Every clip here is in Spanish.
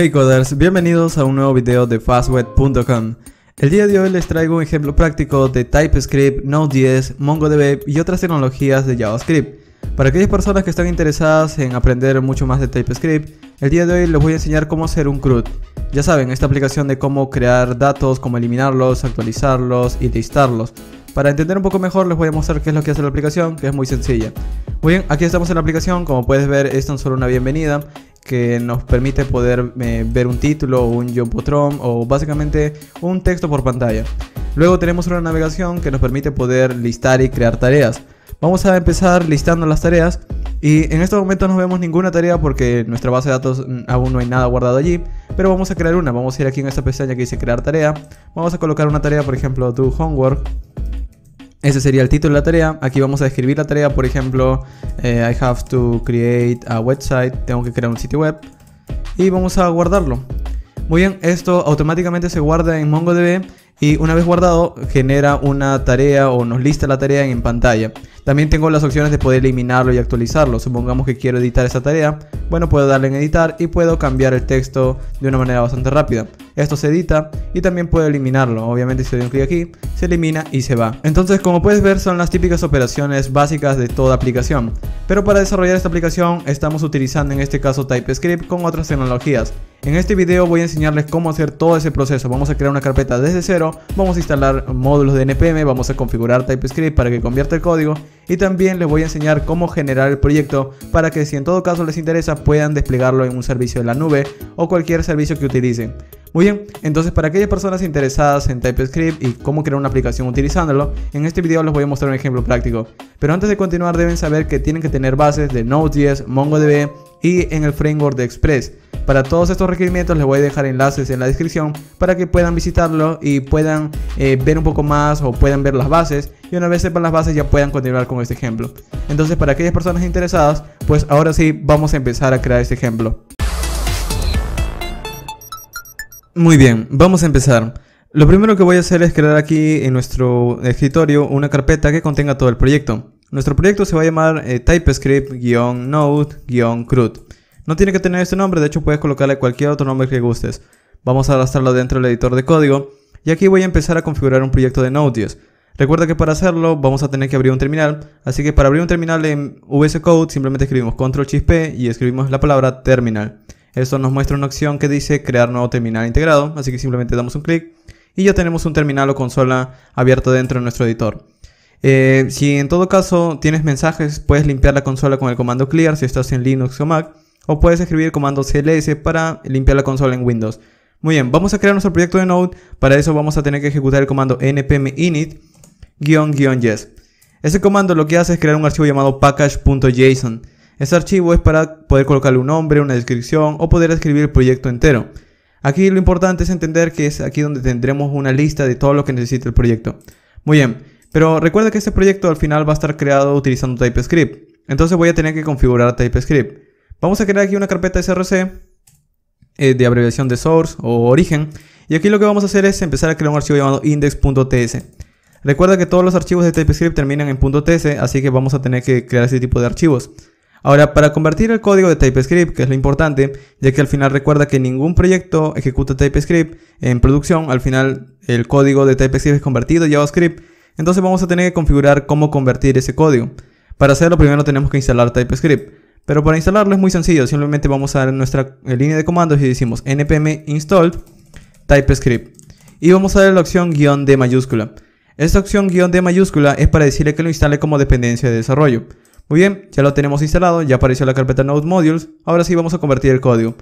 Hey coders, bienvenidos a un nuevo video de fastweb.com. El día de hoy les traigo un ejemplo práctico de TypeScript, Node.js, MongoDB y otras tecnologías de JavaScript. Para aquellas personas que están interesadas en aprender mucho más de TypeScript, el día de hoy les voy a enseñar cómo hacer un CRUD. Ya saben, esta aplicación de cómo crear datos, cómo eliminarlos, actualizarlos y listarlos. Para entender un poco mejor les voy a mostrar qué es lo que hace la aplicación, que es muy sencilla. Muy bien, aquí estamos en la aplicación, como puedes ver es tan solo una bienvenida que nos permite poder ver un título, un Jumbotron o básicamente un texto por pantalla. Luego tenemos una navegación que nos permite poder listar y crear tareas. Vamos a empezar listando las tareas y en estos momentos no vemos ninguna tarea porque en nuestra base de datos aún no hay nada guardado allí, pero vamos a crear una. Vamos a ir aquí en esta pestaña que dice crear tarea, vamos a colocar una tarea, por ejemplo do homework. Ese sería el título de la tarea. Aquí vamos a describir la tarea, por ejemplo, I have to create a website. Tengo que crear un sitio web. Y vamos a guardarlo. Muy bien, esto automáticamente se guarda en MongoDB. Y una vez guardado, genera una tarea o nos lista la tarea en pantalla. También tengo las opciones de poder eliminarlo y actualizarlo. Supongamos que quiero editar esa tarea. Bueno, puedo darle en editar y puedo cambiar el texto de una manera bastante rápida. Esto se edita y también puedo eliminarlo. Obviamente si doy un clic aquí, se elimina y se va. Entonces, como puedes ver, son las típicas operaciones básicas de toda aplicación. Pero para desarrollar esta aplicación estamos utilizando en este caso TypeScript con otras tecnologías. En este video voy a enseñarles cómo hacer todo ese proceso. Vamos a crear una carpeta desde cero, vamos a instalar módulos de npm, vamos a configurar TypeScript para que convierta el código y también les voy a enseñar cómo generar el proyecto para que si en todo caso les interesa puedan desplegarlo en un servicio de la nube o cualquier servicio que utilicen. Muy bien, entonces para aquellas personas interesadas en TypeScript y cómo crear una aplicación utilizándolo, en este video les voy a mostrar un ejemplo práctico. Pero antes de continuar deben saber que tienen que tener bases de Node.js, MongoDB y en el framework de Express. Para todos estos requerimientos les voy a dejar enlaces en la descripción para que puedan visitarlo y puedan ver un poco más o puedan ver las bases y una vez sepan las bases ya puedan continuar con este ejemplo. Entonces para aquellas personas interesadas, pues ahora sí vamos a empezar a crear este ejemplo. Muy bien, vamos a empezar. Lo primero que voy a hacer es crear aquí en nuestro escritorio una carpeta que contenga todo el proyecto. Nuestro proyecto se va a llamar TypeScript-Node-CRUD. No tiene que tener este nombre, de hecho puedes colocarle cualquier otro nombre que gustes. Vamos a arrastrarlo dentro del editor de código y aquí voy a empezar a configurar un proyecto de Node.js. Recuerda que para hacerlo vamos a tener que abrir un terminal, así que para abrir un terminal en VS Code simplemente escribimos Ctrl+P y escribimos la palabra terminal. Esto nos muestra una opción que dice crear nuevo terminal integrado, así que simplemente damos un clic y ya tenemos un terminal o consola abierto dentro de nuestro editor. Si en todo caso tienes mensajes, puedes limpiar la consola con el comando clear si estás en Linux o Mac. O puedes escribir el comando CLS para limpiar la consola en Windows. Muy bien, vamos a crear nuestro proyecto de Node. Para eso vamos a tener que ejecutar el comando npm init-yes. Ese comando lo que hace es crear un archivo llamado package.json. Este archivo es para poder colocarle un nombre, una descripción o poder escribir el proyecto entero. Aquí lo importante es entender que es aquí donde tendremos una lista de todo lo que necesita el proyecto. Muy bien, pero recuerda que este proyecto al final va a estar creado utilizando TypeScript. Entonces voy a tener que configurar TypeScript. Vamos a crear aquí una carpeta src de abreviación de source o origen. Y aquí lo que vamos a hacer es empezar a crear un archivo llamado index.ts. Recuerda que todos los archivos de TypeScript terminan en .ts, así que vamos a tener que crear este tipo de archivos. Ahora, para convertir el código de TypeScript, que es lo importante, ya que al final recuerda que ningún proyecto ejecuta TypeScript en producción, al final el código de TypeScript es convertido a JavaScript, entonces vamos a tener que configurar cómo convertir ese código. Para hacerlo primero tenemos que instalar TypeScript. Pero para instalarlo es muy sencillo, simplemente vamos a nuestra línea de comandos y decimos npm install typescript. Y vamos a darle la opción -d mayúscula. Esta opción -d mayúscula es para decirle que lo instale como dependencia de desarrollo. Muy bien, ya lo tenemos instalado, ya apareció la carpeta node modules. Ahora sí vamos a convertir el código.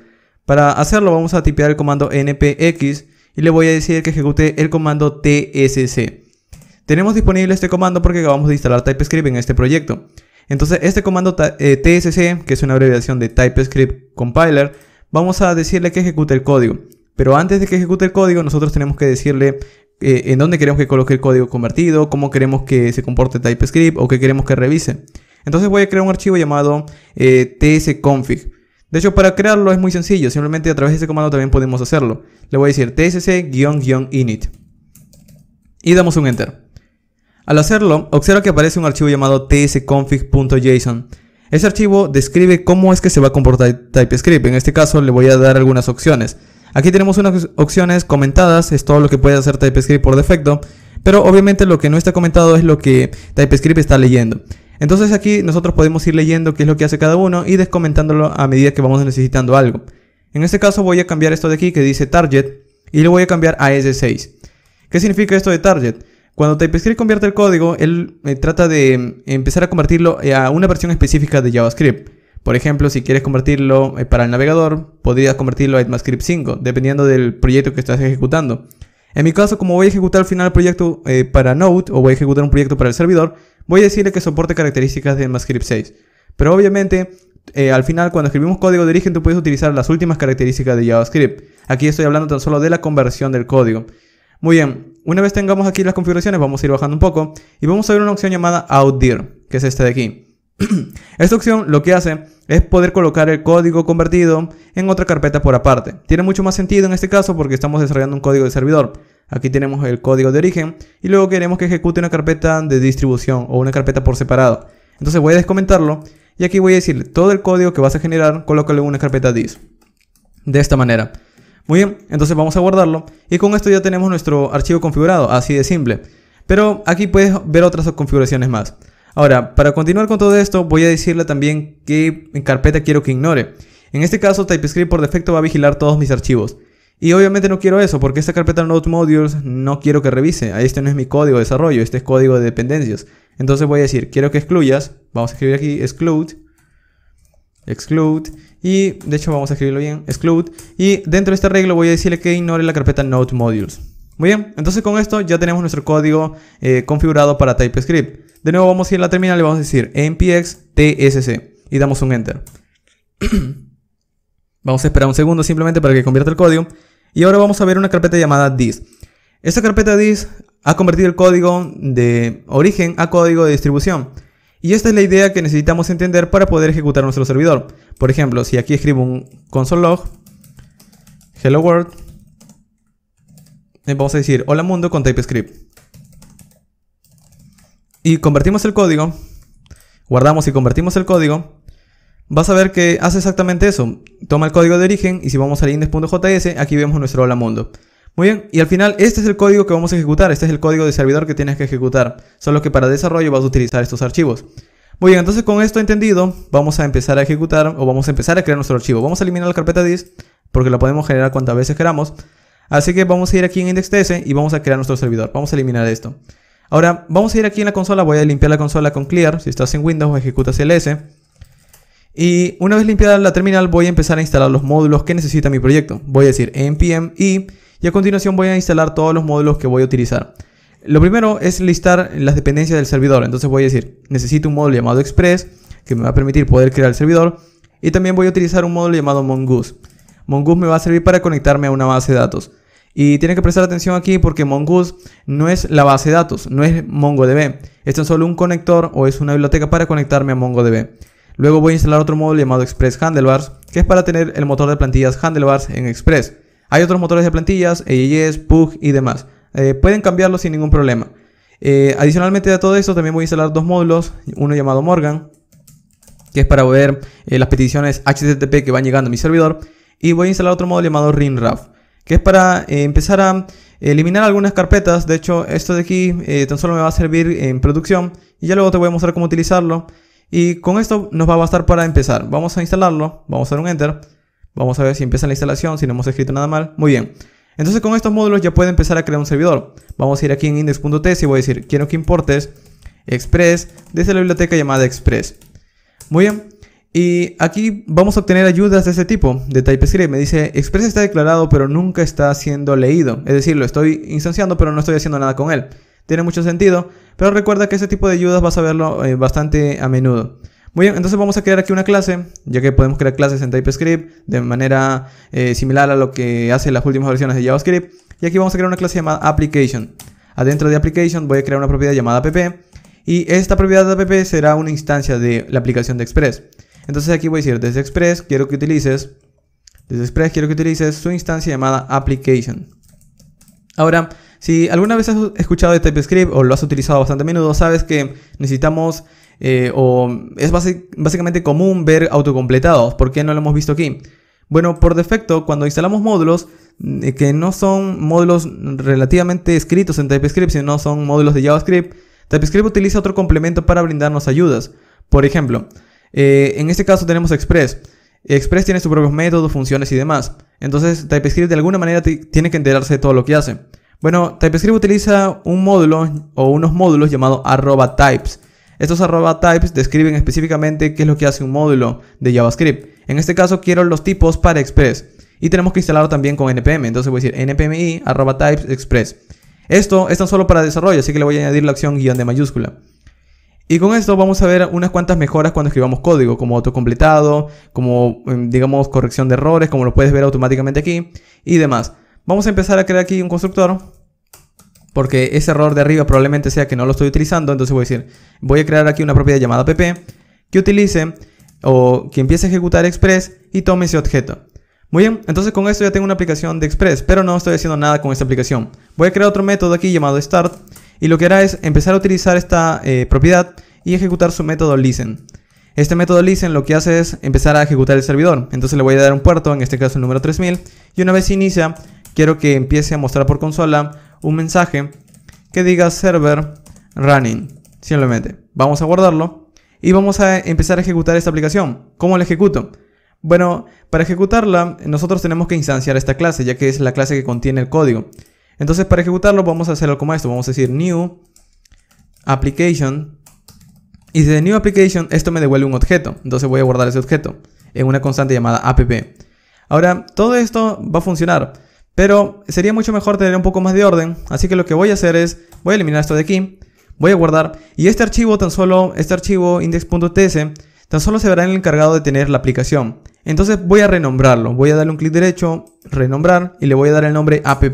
Para hacerlo vamos a tipear el comando npx y le voy a decir que ejecute el comando tsc. Tenemos disponible este comando porque acabamos de instalar TypeScript en este proyecto. Entonces este comando tsc, que es una abreviación de TypeScript Compiler, vamos a decirle que ejecute el código. Pero antes de que ejecute el código nosotros tenemos que decirle en dónde queremos que coloque el código convertido, cómo queremos que se comporte TypeScript o qué queremos que revise. Entonces voy a crear un archivo llamado tsconfig. De hecho para crearlo es muy sencillo, simplemente a través de ese comando también podemos hacerlo. Le voy a decir tsc-init y damos un enter. Al hacerlo, observa que aparece un archivo llamado tsconfig.json. Este archivo describe cómo es que se va a comportar TypeScript. En este caso le voy a dar algunas opciones. Aquí tenemos unas opciones comentadas, es todo lo que puede hacer TypeScript por defecto, pero obviamente lo que no está comentado es lo que TypeScript está leyendo. Entonces aquí nosotros podemos ir leyendo qué es lo que hace cada uno y descomentándolo a medida que vamos necesitando algo. En este caso voy a cambiar esto de aquí que dice target y lo voy a cambiar a S6. ¿Qué significa esto de target? Cuando TypeScript convierte el código, él trata de empezar a convertirlo a una versión específica de JavaScript. Por ejemplo, si quieres convertirlo para el navegador, podrías convertirlo a ECMAScript 5, dependiendo del proyecto que estás ejecutando. En mi caso, como voy a ejecutar al final el proyecto para Node, o voy a ejecutar un proyecto para el servidor, voy a decirle que soporte características de ECMAScript 6. Pero obviamente, al final, cuando escribimos código de origen, tú puedes utilizar las últimas características de JavaScript. Aquí estoy hablando tan solo de la conversión del código. Muy bien, una vez tengamos aquí las configuraciones, vamos a ir bajando un poco y vamos a ver una opción llamada outdir, que es esta de aquí. Esta opción lo que hace es poder colocar el código convertido en otra carpeta por aparte. Tiene mucho más sentido en este caso porque estamos desarrollando un código de servidor. Aquí tenemos el código de origen y luego queremos que ejecute una carpeta de distribución o una carpeta por separado. Entonces voy a descomentarlo y aquí voy a decirle todo el código que vas a generar, colócalo en una carpeta dis. De esta manera. Muy bien, entonces vamos a guardarlo y con esto ya tenemos nuestro archivo configurado, así de simple. Pero aquí puedes ver otras configuraciones más. Ahora, para continuar con todo esto, voy a decirle también qué carpeta quiero que ignore. En este caso, TypeScript por defecto va a vigilar todos mis archivos. Y obviamente no quiero eso, porque esta carpeta Node Modules no quiero que revise. Este no es mi código de desarrollo, este es código de dependencias. Entonces voy a decir, quiero que excluyas, vamos a escribir aquí exclude, y de hecho vamos a escribirlo bien, exclude, y dentro de este arreglo voy a decirle que ignore la carpeta Node Modules. Muy bien, entonces con esto ya tenemos nuestro código configurado para TypeScript. De nuevo vamos a ir a la terminal y vamos a decir npx tsc y damos un enter. Vamos a esperar un segundo simplemente para que convierta el código y ahora vamos a ver una carpeta llamada dis. Esta carpeta dis ha convertido el código de origen a código de distribución. Y esta es la idea que necesitamos entender para poder ejecutar nuestro servidor. Por ejemplo, si aquí escribo un console log, hello world, vamos a decir hola mundo con TypeScript. Y convertimos el código, guardamos y convertimos el código, vas a ver que hace exactamente eso. Toma el código de origen y si vamos al index.js, aquí vemos nuestro hola mundo. Muy bien, y al final este es el código que vamos a ejecutar, este es el código de servidor que tienes que ejecutar, solo que para desarrollo vas a utilizar estos archivos. Muy bien, entonces con esto entendido, vamos a empezar a ejecutar o vamos a empezar a crear nuestro archivo. Vamos a eliminar la carpeta dis, porque la podemos generar cuantas veces queramos. Así que vamos a ir aquí en index.js y vamos a crear nuestro servidor, vamos a eliminar esto. Ahora, vamos a ir aquí en la consola, voy a limpiar la consola con clear, si estás en Windows ejecutas ls. Y una vez limpiada la terminal voy a empezar a instalar los módulos que necesita mi proyecto. Voy a decir npm y a continuación voy a instalar todos los módulos que voy a utilizar. Lo primero es listar las dependencias del servidor. Entonces voy a decir, necesito un módulo llamado Express, que me va a permitir poder crear el servidor. Y también voy a utilizar un módulo llamado Mongoose. Mongoose me va a servir para conectarme a una base de datos. Y tienen que prestar atención aquí porque Mongoose no es la base de datos, no es MongoDB. Esto es solo un conector o es una biblioteca para conectarme a MongoDB. Luego voy a instalar otro módulo llamado Express Handlebars, que es para tener el motor de plantillas Handlebars en Express. Hay otros motores de plantillas, EJS, Pug y demás. Pueden cambiarlos sin ningún problema. Adicionalmente a todo esto también voy a instalar dos módulos, uno llamado Morgan, que es para ver las peticiones HTTP que van llegando a mi servidor, y voy a instalar otro módulo llamado rimraf, que es para empezar a eliminar algunas carpetas. De hecho esto de aquí tan solo me va a servir en producción y ya luego te voy a mostrar cómo utilizarlo. Y con esto nos va a bastar para empezar. Vamos a instalarlo, vamos a dar un enter. Vamos a ver si empieza la instalación, si no hemos escrito nada mal. Muy bien. Entonces con estos módulos ya puedo empezar a crear un servidor. Vamos a ir aquí en index.ts y voy a decir, quiero que importes Express desde la biblioteca llamada Express. Muy bien. Y aquí vamos a obtener ayudas de este tipo, de TypeScript. Me dice, Express está declarado pero nunca está siendo leído. Es decir, lo estoy instanciando pero no estoy haciendo nada con él. Tiene mucho sentido, pero recuerda que este tipo de ayudas vas a verlo bastante a menudo. Muy bien, entonces vamos a crear aquí una clase, ya que podemos crear clases en TypeScript de manera similar a lo que hacen las últimas versiones de JavaScript. Y aquí vamos a crear una clase llamada Application. Adentro de Application voy a crear una propiedad llamada App. Y esta propiedad de App será una instancia de la aplicación de Express. Entonces aquí voy a decir, desde Express quiero que utilices su instancia llamada Application. Ahora, si alguna vez has escuchado de TypeScript o lo has utilizado bastante a menudo, sabes que necesitamos o es básicamente común ver autocompletados. ¿Por qué no lo hemos visto aquí? Bueno, por defecto, cuando instalamos módulos que no son módulos relativamente escritos en TypeScript, sino son módulos de JavaScript, TypeScript utiliza otro complemento para brindarnos ayudas. Por ejemplo, en este caso tenemos Express. Express tiene sus propios métodos, funciones y demás. Entonces TypeScript de alguna manera tiene que enterarse de todo lo que hace. Bueno, TypeScript utiliza un módulo o unos módulos llamados @types. Estos @types describen específicamente qué es lo que hace un módulo de JavaScript. En este caso quiero los tipos para Express. Y tenemos que instalarlo también con npm. Entonces voy a decir npmi @types express. Esto es tan solo para desarrollo, así que le voy a añadir la acción guión de mayúscula. Y con esto vamos a ver unas cuantas mejoras cuando escribamos código, como autocompletado, como digamos corrección de errores, como lo puedes ver automáticamente aquí y demás. Vamos a empezar a crear aquí un constructor, porque ese error de arriba probablemente sea que no lo estoy utilizando. Entonces voy a crear aquí una propiedad llamada app que utilice o que empiece a ejecutar Express y tome ese objeto. Muy bien, entonces con esto ya tengo una aplicación de Express, pero no estoy haciendo nada con esta aplicación. Voy a crear otro método aquí llamado start, y lo que hará es empezar a utilizar esta propiedad y ejecutar su método listen. Este método listen lo que hace es empezar a ejecutar el servidor. Entonces le voy a dar un puerto, en este caso el número 3000, y una vez inicia, quiero que empiece a mostrar por consola un mensaje que diga server running. Simplemente vamos a guardarlo y vamos a empezar a ejecutar esta aplicación. ¿Cómo la ejecuto? Bueno, para ejecutarla nosotros tenemos que instanciar esta clase, ya que es la clase que contiene el código. Entonces para ejecutarlo vamos a hacerlo como esto. Vamos a decir new application, y desde new application esto me devuelve un objeto. Entonces voy a guardar ese objeto en una constante llamada app. Ahora, todo esto va a funcionar, pero sería mucho mejor tener un poco más de orden. Así que lo que voy a hacer es, voy a eliminar esto de aquí, voy a guardar, y este archivo tan solo, este archivo index.ts tan solo se verá en el encargado de tener la aplicación. Entonces voy a renombrarlo, voy a darle un clic derecho, renombrar, y le voy a dar el nombre app.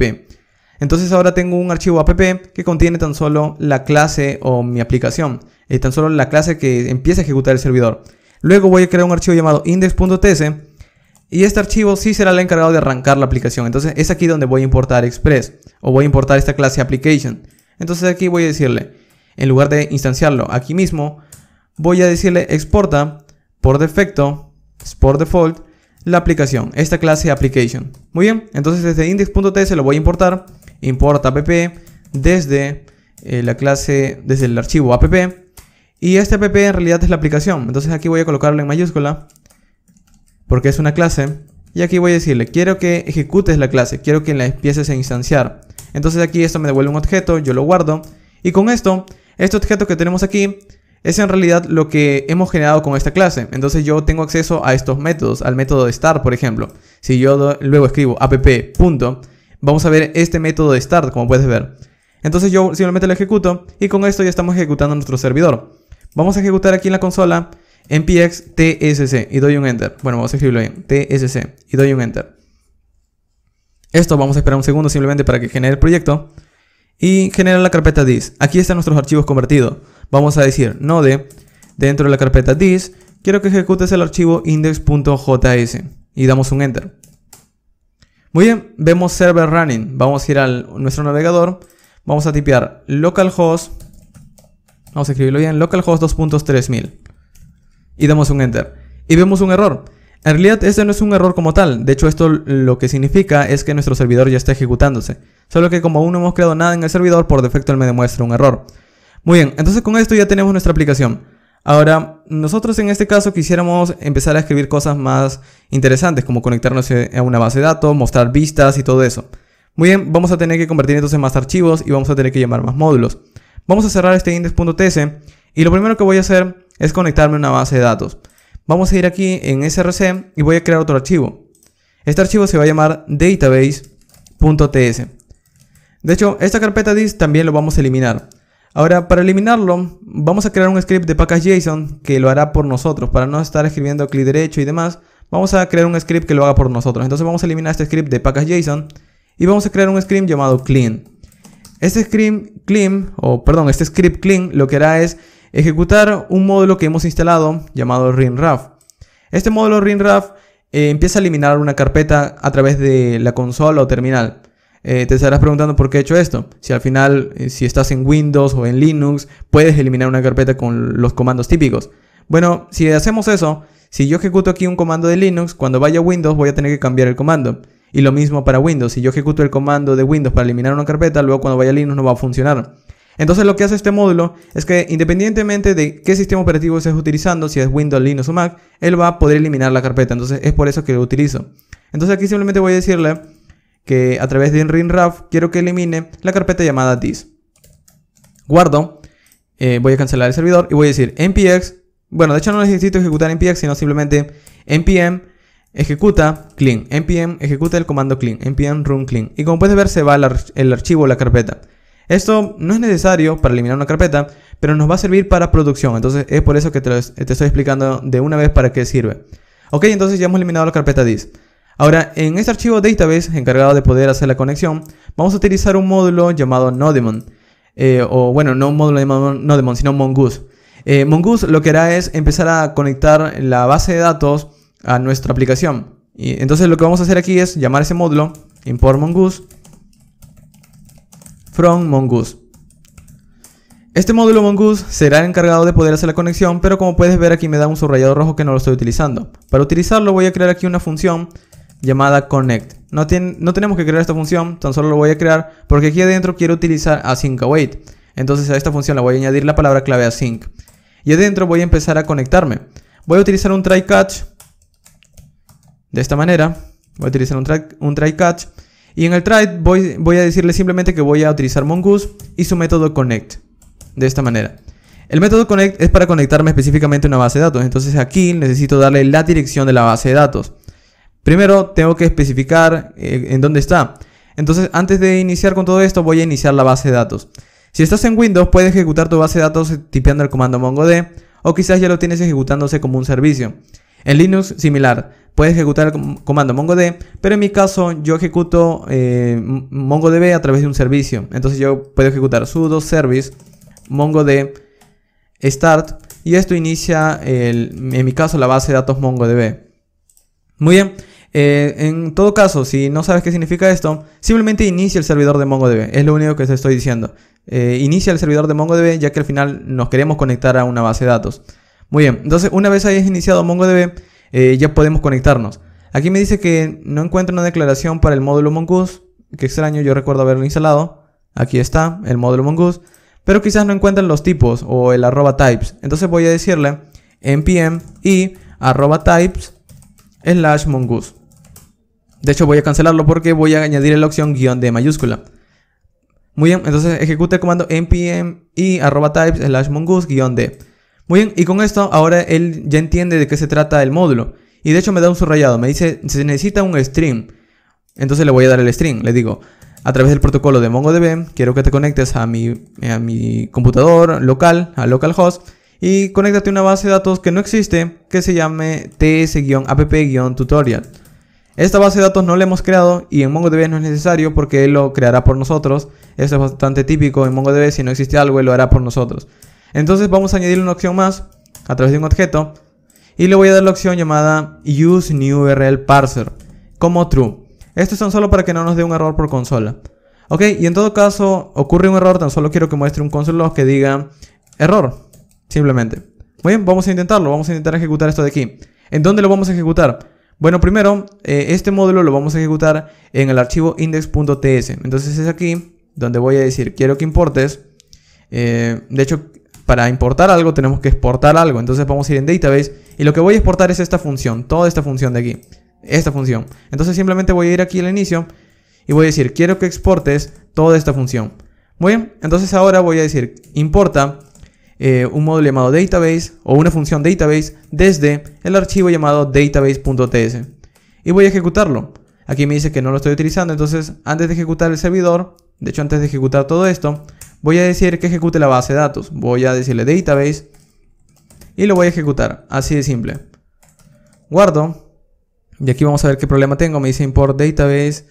Entonces ahora tengo un archivo app que contiene tan solo la clase o mi aplicación, tan solo la clase que empieza a ejecutar el servidor. Luego voy a crear un archivo llamado index.ts, y este archivo sí será el encargado de arrancar la aplicación. Entonces es aquí donde voy a importar Express, o voy a importar esta clase application. Entonces aquí voy a decirle, en lugar de instanciarlo aquí mismo, voy a decirle exporta por defecto, por default, la aplicación, esta clase application. Muy bien, entonces desde index.ts lo voy a importar. Importa app desde la clase, desde el archivo app, y este app en realidad es la aplicación. Entonces aquí voy a colocarlo en mayúscula porque es una clase, y aquí voy a decirle quiero que ejecutes la clase, quiero que la empieces a instanciar. Entonces aquí esto me devuelve un objeto, yo lo guardo, y con esto, este objeto que tenemos aquí es en realidad lo que hemos generado con esta clase. Entonces yo tengo acceso a estos métodos, al método de start, por ejemplo. Si yo luego escribo app. Vamos a ver este método de start, como puedes ver. Entonces yo simplemente lo ejecuto, y con esto ya estamos ejecutando nuestro servidor. Vamos a ejecutar aquí en la consola npx tsc y doy un enter. Bueno, vamos a escribirlo bien, tsc, y doy un enter. Esto vamos a esperar un segundo simplemente para que genere el proyecto, y genera la carpeta dis. Aquí están nuestros archivos convertidos. Vamos a decir node, dentro de la carpeta dis, quiero que ejecutes el archivo index.js, y damos un enter. Muy bien, vemos server running. Vamos a ir a nuestro navegador, vamos a tipear localhost, vamos a escribirlo bien, localhost 2.3000, y damos un enter, y vemos un error. En realidad este no es un error como tal, de hecho esto lo que significa es que nuestro servidor ya está ejecutándose, solo que como aún no hemos creado nada en el servidor, por defecto él me demuestra un error. Muy bien, entonces con esto ya tenemos nuestra aplicación. Ahora, nosotros en este caso quisiéramos empezar a escribir cosas más interesantes, como conectarnos a una base de datos, mostrar vistas y todo eso. Muy bien, vamos a tener que convertir entonces más archivos, y vamos a tener que llamar más módulos. Vamos a cerrar este index.ts, y lo primero que voy a hacer es conectarme a una base de datos. Vamos a ir aquí en src y voy a crear otro archivo. Este archivo se va a llamar database.ts. De hecho, esta carpeta dist también lo vamos a eliminar. Ahora, para eliminarlo, vamos a crear un script de package.json que lo hará por nosotros. Para no estar escribiendo clic derecho y demás, vamos a crear un script que lo haga por nosotros. Entonces vamos a eliminar este script de package.json y vamos a crear un script llamado clean. Este script clean lo que hará es ejecutar un módulo que hemos instalado llamado rimraf. Este módulo rimraf empieza a eliminar una carpeta a través de la consola o terminal. te estarás preguntando por qué he hecho esto. Si al final, si estás en Windows o en Linux, puedes eliminar una carpeta con los comandos típicos. Bueno, si hacemos eso, si yo ejecuto aquí un comando de Linux, cuando vaya a Windows voy a tener que cambiar el comando. Y lo mismo para Windows, si yo ejecuto el comando de Windows para eliminar una carpeta, luego cuando vaya a Linux no va a funcionar. Entonces lo que hace este módulo es que independientemente de qué sistema operativo estés utilizando, si es Windows, Linux o Mac, él va a poder eliminar la carpeta. Entonces es por eso que lo utilizo. Entonces aquí simplemente voy a decirle que a través de rimraf quiero que elimine la carpeta llamada this. Guardo, voy a cancelar el servidor y voy a decir npx, bueno de hecho no necesito ejecutar npx sino simplemente npm ejecuta clean, npm ejecuta el comando clean, npm run clean, y como puedes ver se va el archivo o la carpeta. Esto no es necesario para eliminar una carpeta, pero nos va a servir para producción. Entonces es por eso que te estoy explicando de una vez para qué sirve. Ok, entonces ya hemos eliminado la carpeta this. Ahora, en este archivo database, encargado de poder hacer la conexión, vamos a utilizar un módulo llamado Nodemon. O bueno, no un módulo llamado Nodemon, sino Mongoose. Mongoose lo que hará es empezar a conectar la base de datos a nuestra aplicación. Y entonces lo que vamos a hacer aquí es llamar ese módulo, import Mongoose, from Mongoose. Este módulo Mongoose será el encargado de poder hacer la conexión, pero como puedes ver aquí me da un subrayado rojo que no lo estoy utilizando. Para utilizarlo voy a crear aquí una función llamada connect. No tenemos que crear esta función, tan solo lo voy a crear porque aquí adentro quiero utilizar async await. Entonces a esta función le voy a añadir la palabra clave async. Y adentro voy a empezar a conectarme. Voy a utilizar un try catch. De esta manera, voy a utilizar un try catch. Y en el try voy a decirle simplemente que voy a utilizar Mongoose y su método connect. De esta manera. El método connect es para conectarme específicamente a una base de datos. Entonces aquí necesito darle la dirección de la base de datos. Primero tengo que especificar en dónde está. Entonces antes de iniciar con todo esto voy a iniciar la base de datos. Si estás en Windows puedes ejecutar tu base de datos tipeando el comando MongoD. O quizás ya lo tienes ejecutándose como un servicio. En Linux similar. Puedes ejecutar el comando MongoD. Pero en mi caso yo ejecuto MongoDB a través de un servicio. Entonces yo puedo ejecutar sudo service MongoD start y esto inicia en mi caso la base de datos MongoDB. Muy bien, en todo caso si no sabes qué significa esto, simplemente inicia el servidor de MongoDB, es lo único que te estoy diciendo. Inicia el servidor de MongoDB ya que al final nos queremos conectar a una base de datos. Muy bien, entonces una vez hayas iniciado MongoDB ya podemos conectarnos. Aquí me dice que no encuentro una declaración para el módulo Mongoose, que extraño, yo recuerdo haberlo instalado. Aquí está el módulo Mongoose. Pero quizás no encuentran los tipos o el @types. Entonces voy a decirle npm y @types/mongoose. De hecho voy a cancelarlo porque voy a añadir la opción -d mayúscula. Muy bien, entonces ejecuta el comando npm y @types/mongoose-d. Muy bien, y con esto ahora él ya entiende de qué se trata el módulo. Y de hecho me da un subrayado, me dice se necesita un stream. Entonces le voy a dar el stream, le digo... A través del protocolo de MongoDB, quiero que te conectes a mi computador local, a localhost, y conéctate a una base de datos que no existe, que se llame ts-app-tutorial. Esta base de datos no la hemos creado y en MongoDB no es necesario porque él lo creará por nosotros. Esto es bastante típico en MongoDB, si no existe algo, él lo hará por nosotros. Entonces vamos a añadir una opción más, a través de un objeto, y le voy a dar la opción llamada use new URL parser, como true. Esto es tan solo para que no nos dé un error por consola. Ok, y en todo caso ocurre un error, tan solo quiero que muestre un console log que diga error, simplemente. Muy bien, vamos a intentarlo, vamos a intentar ejecutar esto de aquí. ¿En dónde lo vamos a ejecutar? Bueno, primero, este módulo lo vamos a ejecutar en el archivo index.ts. Entonces es aquí donde voy a decir, quiero que importes. De hecho, para importar algo tenemos que exportar algo. Entonces vamos a ir en database y lo que voy a exportar es esta función, toda esta función de aquí. Esta función. Entonces simplemente voy a ir aquí al inicio y voy a decir quiero que exportes toda esta función. Muy bien, entonces ahora voy a decir importa un módulo llamado database o una función database desde el archivo llamado database.ts y voy a ejecutarlo. Aquí me dice que no lo estoy utilizando, entonces antes de ejecutar el servidor, de hecho antes de ejecutar todo esto, voy a decir que ejecute la base de datos. Voy a decirle database y lo voy a ejecutar, así de simple. Guardo. Y aquí vamos a ver qué problema tengo. Me dice import database.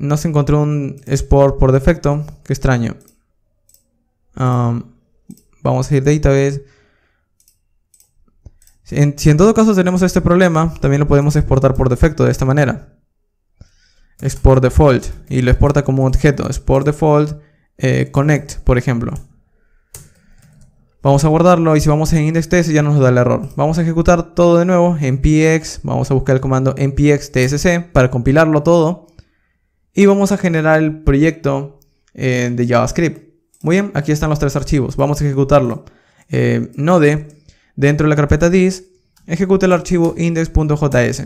No se encontró un export por defecto. Qué extraño. Vamos a ir database. Si en todo caso tenemos este problema, también lo podemos exportar por defecto de esta manera. export default y lo exporta como objeto, export default connect, por ejemplo. Vamos a guardarlo y si vamos en index.ts ya nos da el error. Vamos a ejecutar todo de nuevo en npx, vamos a buscar el comando npx tsc para compilarlo todo y vamos a generar el proyecto de JavaScript. Muy bien, aquí están los tres archivos, vamos a ejecutarlo. Node, dentro de la carpeta dis, ejecuta el archivo index.js.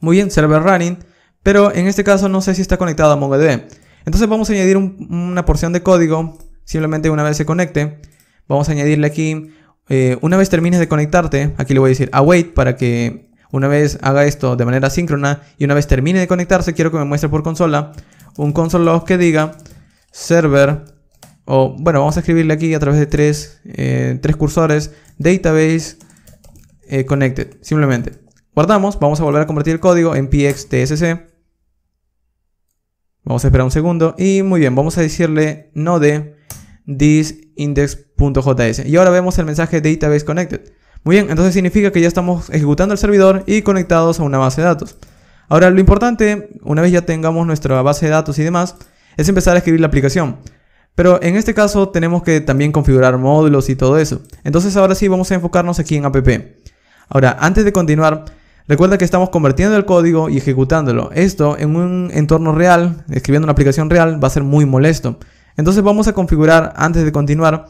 Muy bien, server running, pero en este caso no sé si está conectado a MongoDB. Entonces vamos a añadir una porción de código, simplemente una vez se conecte. Vamos a añadirle aquí, una vez termines de conectarte, aquí le voy a decir await para que una vez haga esto de manera síncrona y una vez termine de conectarse, quiero que me muestre por consola un console log que diga server, o bueno, vamos a escribirle aquí a través de tres cursores, database connected, simplemente. Guardamos, vamos a volver a convertir el código en px.tsc. Vamos a esperar un segundo y muy bien, vamos a decirle node this index.js y ahora vemos el mensaje database connected. Muy bien, entonces significa que ya estamos ejecutando el servidor y conectados a una base de datos. Ahora lo importante, una vez ya tengamos nuestra base de datos y demás, es empezar a escribir la aplicación. Pero en este caso tenemos que también configurar módulos y todo eso. Entonces ahora sí vamos a enfocarnos aquí en app. Ahora, antes de continuar, recuerda que estamos convirtiendo el código y ejecutándolo. Esto en un entorno real, escribiendo una aplicación real, va a ser muy molesto. Entonces vamos a configurar, antes de continuar,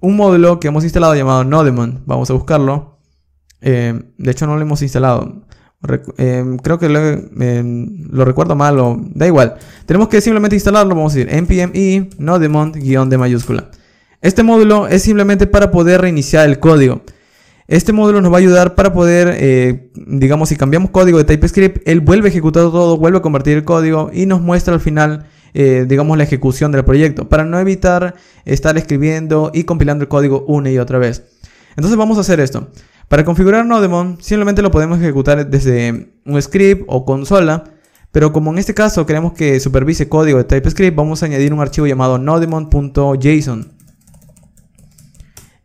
un módulo que hemos instalado llamado Nodemon. Vamos a buscarlo. De hecho no lo hemos instalado. Creo que lo recuerdo mal o da igual. Tenemos que simplemente instalarlo. Vamos a decir npm i nodemon -d mayúscula. Este módulo es simplemente para poder reiniciar el código. Este módulo nos va a ayudar para poder, digamos, si cambiamos código de TypeScript, él vuelve a ejecutar todo, vuelve a convertir el código y nos muestra al final, digamos, la ejecución del proyecto, para no evitar estar escribiendo y compilando el código una y otra vez. Entonces vamos a hacer esto. Para configurar Nodemon simplemente lo podemos ejecutar desde un script o consola, pero como en este caso queremos que supervise código de TypeScript, vamos a añadir un archivo llamado nodemon.json.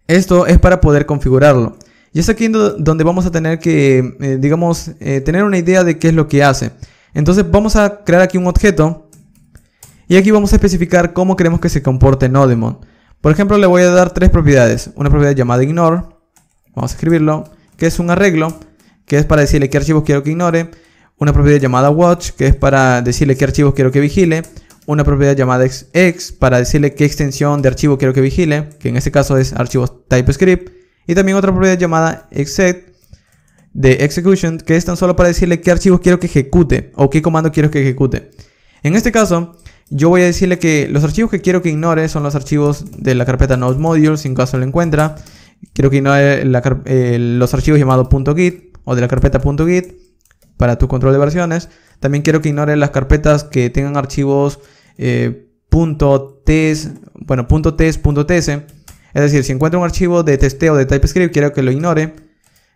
Esto es para poder configurarlo. Y es aquí donde vamos a tener que, digamos, tener una idea de qué es lo que hace. Entonces vamos a crear aquí un objeto y aquí vamos a especificar cómo queremos que se comporte Nodemon. Por ejemplo, le voy a dar tres propiedades. Una propiedad llamada ignore, vamos a escribirlo, que es un arreglo, que es para decirle qué archivos quiero que ignore. Una propiedad llamada watch, que es para decirle qué archivos quiero que vigile. Una propiedad llamada ex, para decirle qué extensión de archivo quiero que vigile, que en este caso es archivos TypeScript. Y también otra propiedad llamada exec de execution, que es tan solo para decirle qué archivos quiero que ejecute o qué comando quiero que ejecute. En este caso, yo voy a decirle que los archivos que quiero que ignore son los archivos de la carpeta node modules, en caso lo encuentra. Quiero que ignore los archivos llamados .git o de la carpeta .git para tu control de versiones. También quiero que ignore las carpetas que tengan archivos .ts. Es decir, si encuentro un archivo de testeo de TypeScript, quiero que lo ignore.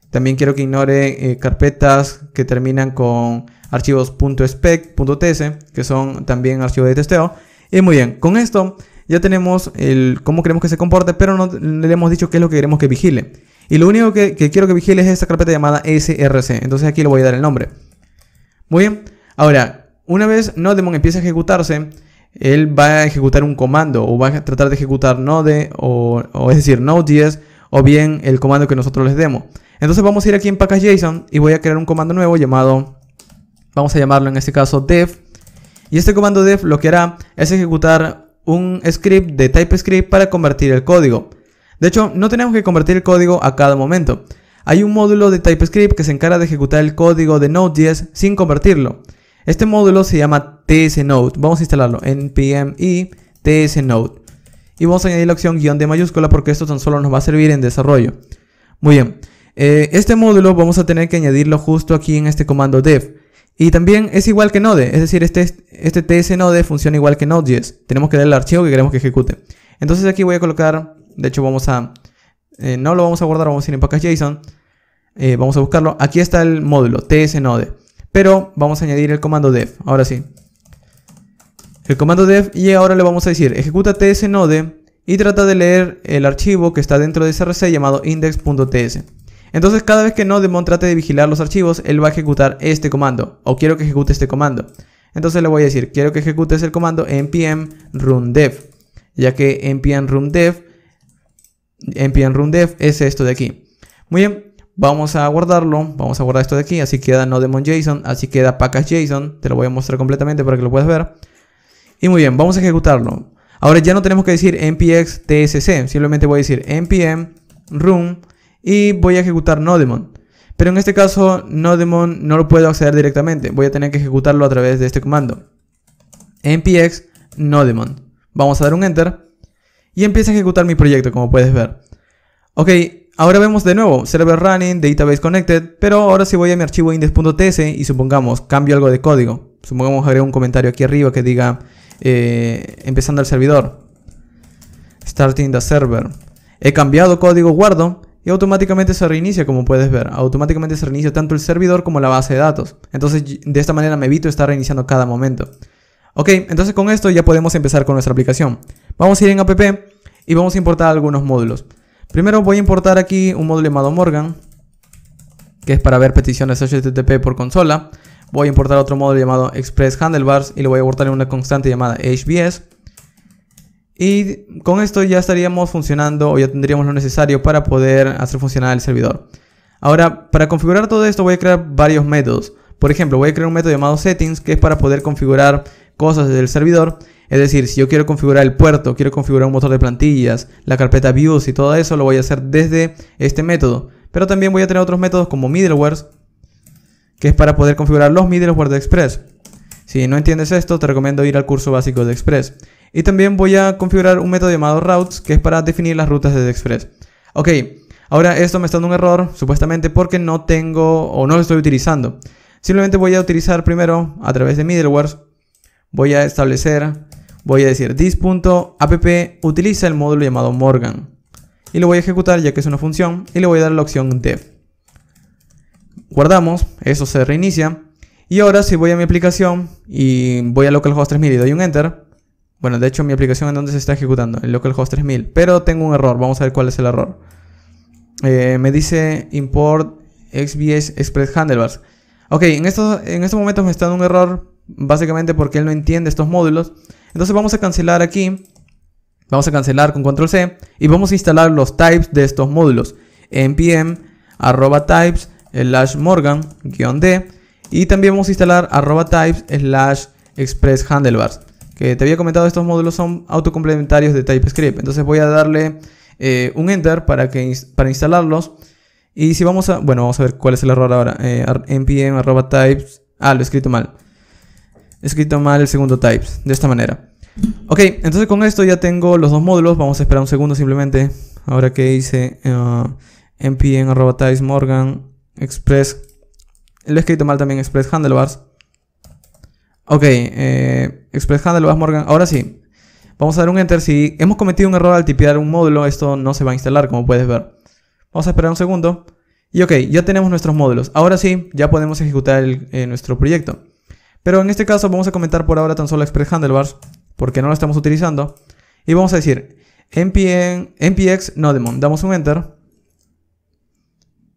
También quiero que ignore carpetas que terminan con archivos .spec.ts, que son también archivos de testeo. Y muy bien, con esto ya tenemos el cómo queremos que se comporte, pero no le hemos dicho qué es lo que queremos que vigile. Y lo único que quiero que vigile es esta carpeta llamada src. Entonces aquí le voy a dar el nombre. Muy bien, ahora, una vez Nodemon empieza a ejecutarse, él va a ejecutar un comando o va a tratar de ejecutar Node o es decir Node.js o bien el comando que nosotros les demos. Entonces vamos a ir aquí en package.json y voy a crear un comando nuevo llamado, vamos a llamarlo en este caso dev, y este comando dev lo que hará es ejecutar un script de TypeScript para convertir el código. De hecho, no tenemos que convertir el código a cada momento. Hay un módulo de TypeScript que se encarga de ejecutar el código de Node.js sin convertirlo. Este módulo se llama ts-node. Vamos a instalarlo. npm i ts-node. Y vamos a añadir la opción guión de mayúscula porque esto tan solo nos va a servir en desarrollo. Muy bien. Este módulo vamos a tener que añadirlo justo aquí en este comando dev. Y también es igual que Node. Es decir, este ts-node funciona igual que Node.js. Tenemos que darle el archivo que queremos que ejecute. Entonces aquí voy a colocar... De hecho vamos a... no lo vamos a guardar, vamos a ir en package.json. Vamos a buscarlo. Aquí está el módulo ts-node. Pero vamos a añadir el comando dev, ahora sí. El comando dev y ahora le vamos a decir ejecuta ts-node y trata de leer el archivo que está dentro de src llamado index.ts. Entonces cada vez que Nodemon trate de vigilar los archivos, él va a ejecutar este comando, o quiero que ejecute este comando. Entonces le voy a decir, quiero que ejecutes el comando npm run dev, ya que npm run dev es esto de aquí. Muy bien, vamos a guardarlo, vamos a guardar esto de aquí, así queda nodemon.json, así queda package.json, te lo voy a mostrar completamente para que lo puedas ver. Y muy bien, vamos a ejecutarlo. Ahora ya no tenemos que decir npx tsc, simplemente voy a decir npm run y voy a ejecutar nodemon. Pero en este caso nodemon no lo puedo acceder directamente, voy a tener que ejecutarlo a través de este comando npx nodemon. Vamos a dar un enter y empieza a ejecutar mi proyecto, como puedes ver. Ok, ahora vemos de nuevo server running, database connected, pero ahora sí voy a mi archivo index.ts y supongamos cambio algo de código, supongamos agrego un comentario aquí arriba que diga empezando el servidor, starting the server, he cambiado código, guardo y automáticamente se reinicia, como puedes ver. Automáticamente se reinicia tanto el servidor como la base de datos. Entonces de esta manera me evito estar reiniciando cada momento. Ok, entonces con esto ya podemos empezar con nuestra aplicación. Vamos a ir en app y vamos a importar algunos módulos. Primero voy a importar aquí un módulo llamado Morgan, que es para ver peticiones HTTP por consola. Voy a importar otro módulo llamado Express Handlebars y lo voy a importar en una constante llamada HBS. Y con esto ya estaríamos funcionando, o ya tendríamos lo necesario para poder hacer funcionar el servidor. Ahora, para configurar todo esto voy a crear varios métodos. Por ejemplo, voy a crear un método llamado settings, que es para poder configurar cosas del servidor. Es decir, si yo quiero configurar el puerto, quiero configurar un motor de plantillas, la carpeta views y todo eso, lo voy a hacer desde este método. Pero también voy a tener otros métodos como middlewares, que es para poder configurar los middleware de Express. Si no entiendes esto, te recomiendo ir al curso básico de Express. Y también voy a configurar un método llamado routes, que es para definir las rutas desde Express. Ok, ahora esto me está dando un error, supuestamente porque no tengo o no lo estoy utilizando. Simplemente voy a utilizar primero a través de middlewares. Voy a establecer, voy a decir this.app utiliza el módulo llamado Morgan. Y lo voy a ejecutar ya que es una función y le voy a dar la opción dev. Guardamos, eso se reinicia. Y ahora si voy a mi aplicación y voy a localhost 3000 y doy un enter. Bueno, de hecho mi aplicación en donde se está ejecutando, en localhost 3000. Pero tengo un error, vamos a ver cuál es el error. Me dice import XBS Express Handlebars. Ok, en estos momentos me está dando un error, básicamente porque él no entiende estos módulos. Entonces vamos a cancelar aquí. Vamos a cancelar con control C y vamos a instalar los types de estos módulos. npm @types /morgan-d y también vamos a instalar @types /express handlebars, que te había comentado, estos módulos son autocomplementarios de TypeScript. Entonces voy a darle un enter para instalarlos. Y si vamos a, bueno, vamos a ver cuál es el error ahora. Npm @types, lo he escrito mal, el segundo types, de esta manera. Ok, entonces con esto ya tengo los dos módulos. Vamos a esperar un segundo simplemente. Ahora que hice npm @types morgan Express, lo he escrito mal también, Express Handlebars. Ok, Express Handlebars Morgan, ahora sí. Vamos a dar un enter, si hemos cometido un error al tipear un módulo, esto no se va a instalar, como puedes ver. Vamos a esperar un segundo. Y ok, ya tenemos nuestros módulos. Ahora sí, ya podemos ejecutar nuestro proyecto. Pero en este caso vamos a comentar por ahora tan solo Express Handlebars, porque no lo estamos utilizando. Y vamos a decir npx nodemon, damos un enter.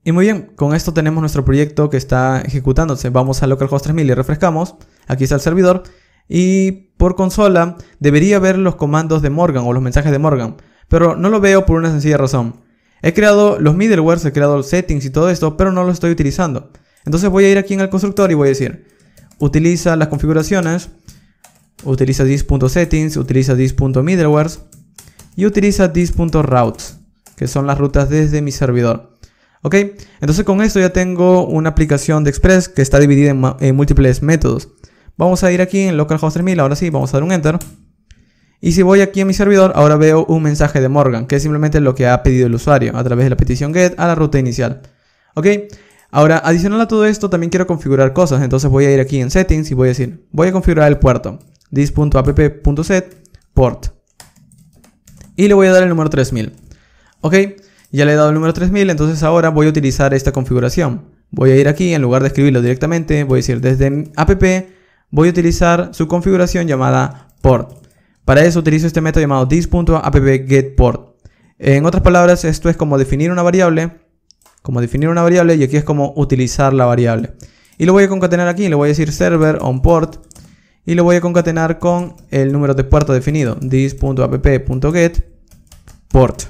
Y muy bien, con esto tenemos nuestro proyecto que está ejecutándose. Vamos a localhost 3000 y refrescamos. Aquí está el servidor. Y por consola debería ver los comandos de Morgan o los mensajes de Morgan. Pero no lo veo por una sencilla razón. He creado los middlewares, he creado los settings y todo esto, pero no lo estoy utilizando. Entonces voy a ir aquí en el constructor y voy a decir utiliza las configuraciones, utiliza this.settings, utiliza this.middlewares y utiliza this.routes, que son las rutas desde mi servidor. Ok, entonces con esto ya tengo una aplicación de Express que está dividida en múltiples métodos. Vamos a ir aquí en localhost 3000, ahora sí, vamos a dar un enter. Y si voy aquí a mi servidor, ahora veo un mensaje de Morgan, que es simplemente lo que ha pedido el usuario a través de la petición get a la ruta inicial. Ok, ahora adicional a todo esto también quiero configurar cosas, entonces voy a ir aquí en settings y voy a decir, voy a configurar el puerto, this.app.set port. Y le voy a dar el número 3000. Ok, ya le he dado el número 3000, entonces ahora voy a utilizar esta configuración. Voy a ir aquí, en lugar de escribirlo directamente, voy a decir desde app, voy a utilizar su configuración llamada port. Para eso utilizo este método llamado this.app.getPort. En otras palabras, esto es como definir una variable, y aquí es como utilizar la variable. Y lo voy a concatenar aquí, le voy a decir server on port y lo voy a concatenar con el número de puerto definido, this.app.get port.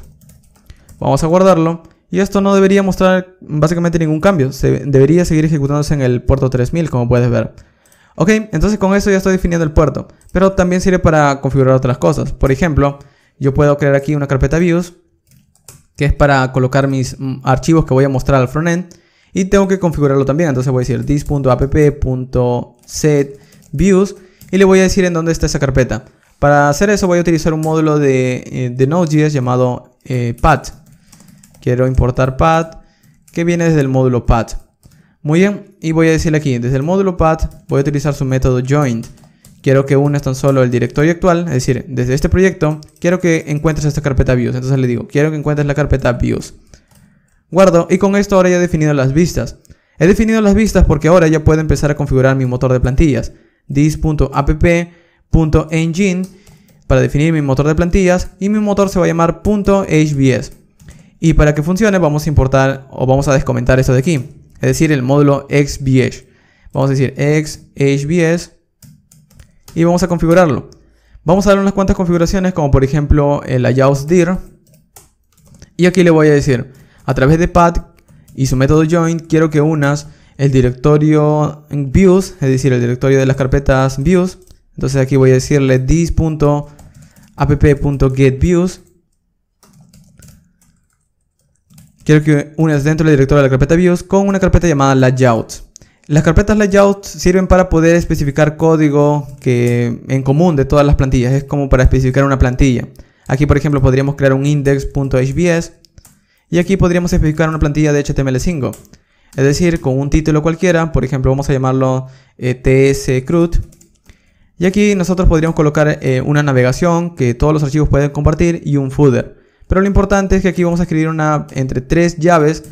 Vamos a guardarlo y esto no debería mostrar básicamente ningún cambio, debería seguir ejecutándose en el puerto 3000 como puedes ver. Ok, entonces con eso ya estoy definiendo el puerto, pero también sirve para configurar otras cosas. Por ejemplo, yo puedo crear aquí una carpeta views, que es para colocar mis archivos que voy a mostrar al frontend, y tengo que configurarlo también. Entonces voy a decir this.app.set views y le voy a decir en dónde está esa carpeta. Para hacer eso voy a utilizar un módulo de Node.js llamado path. Quiero importar path, que viene desde el módulo path. Muy bien, y voy a decirle aquí, desde el módulo path voy a utilizar su método join. Quiero que unas tan solo el directorio actual, es decir, desde este proyecto, quiero que encuentres esta carpeta views. Entonces le digo, quiero que encuentres la carpeta views. Guardo, y con esto ahora ya he definido las vistas. He definido las vistas porque ahora ya puedo empezar a configurar mi motor de plantillas. this.app.engine para definir mi motor de plantillas, y mi motor se va a llamar .hvs. Y para que funcione vamos a importar, o vamos a descomentar esto de aquí, es decir, el módulo xvh. Vamos a decir xhvs. Y vamos a configurarlo. Vamos a darle unas cuantas configuraciones, como por ejemplo el layout dir. Y aquí le voy a decir, a través de path y su método join, quiero que unas el directorio views, es decir, el directorio de las carpetas views. Entonces aquí voy a decirle this.app.getViews. Quiero que unas dentro del directorio de la carpeta views con una carpeta llamada layouts. Las carpetas layouts sirven para poder especificar código que en común de todas las plantillas. Es como para especificar una plantilla. Aquí por ejemplo podríamos crear un index.hvs. Y aquí podríamos especificar una plantilla de HTML5. Es decir, con un título cualquiera. Por ejemplo vamos a llamarlo ts-crud. Y aquí nosotros podríamos colocar una navegación que todos los archivos pueden compartir y un footer. Pero lo importante es que aquí vamos a escribir entre tres llaves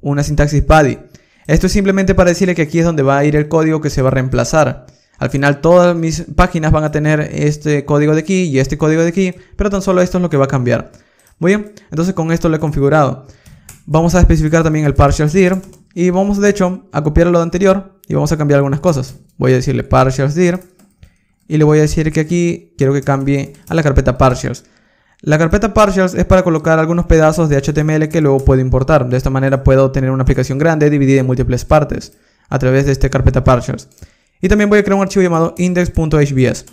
una sintaxis PADI. Esto es simplemente para decirle que aquí es donde va a ir el código que se va a reemplazar. Al final todas mis páginas van a tener este código de aquí y este código de aquí, pero tan solo esto es lo que va a cambiar. Muy bien, entonces con esto lo he configurado. Vamos a especificar también el partials dir y vamos de hecho a copiar lo anterior y vamos a cambiar algunas cosas. Voy a decirle partials dir y le voy a decir que aquí quiero que cambie a la carpeta partials. La carpeta partials es para colocar algunos pedazos de HTML que luego puedo importar. De esta manera puedo tener una aplicación grande dividida en múltiples partes a través de esta carpeta partials. Y también voy a crear un archivo llamado index.hvs.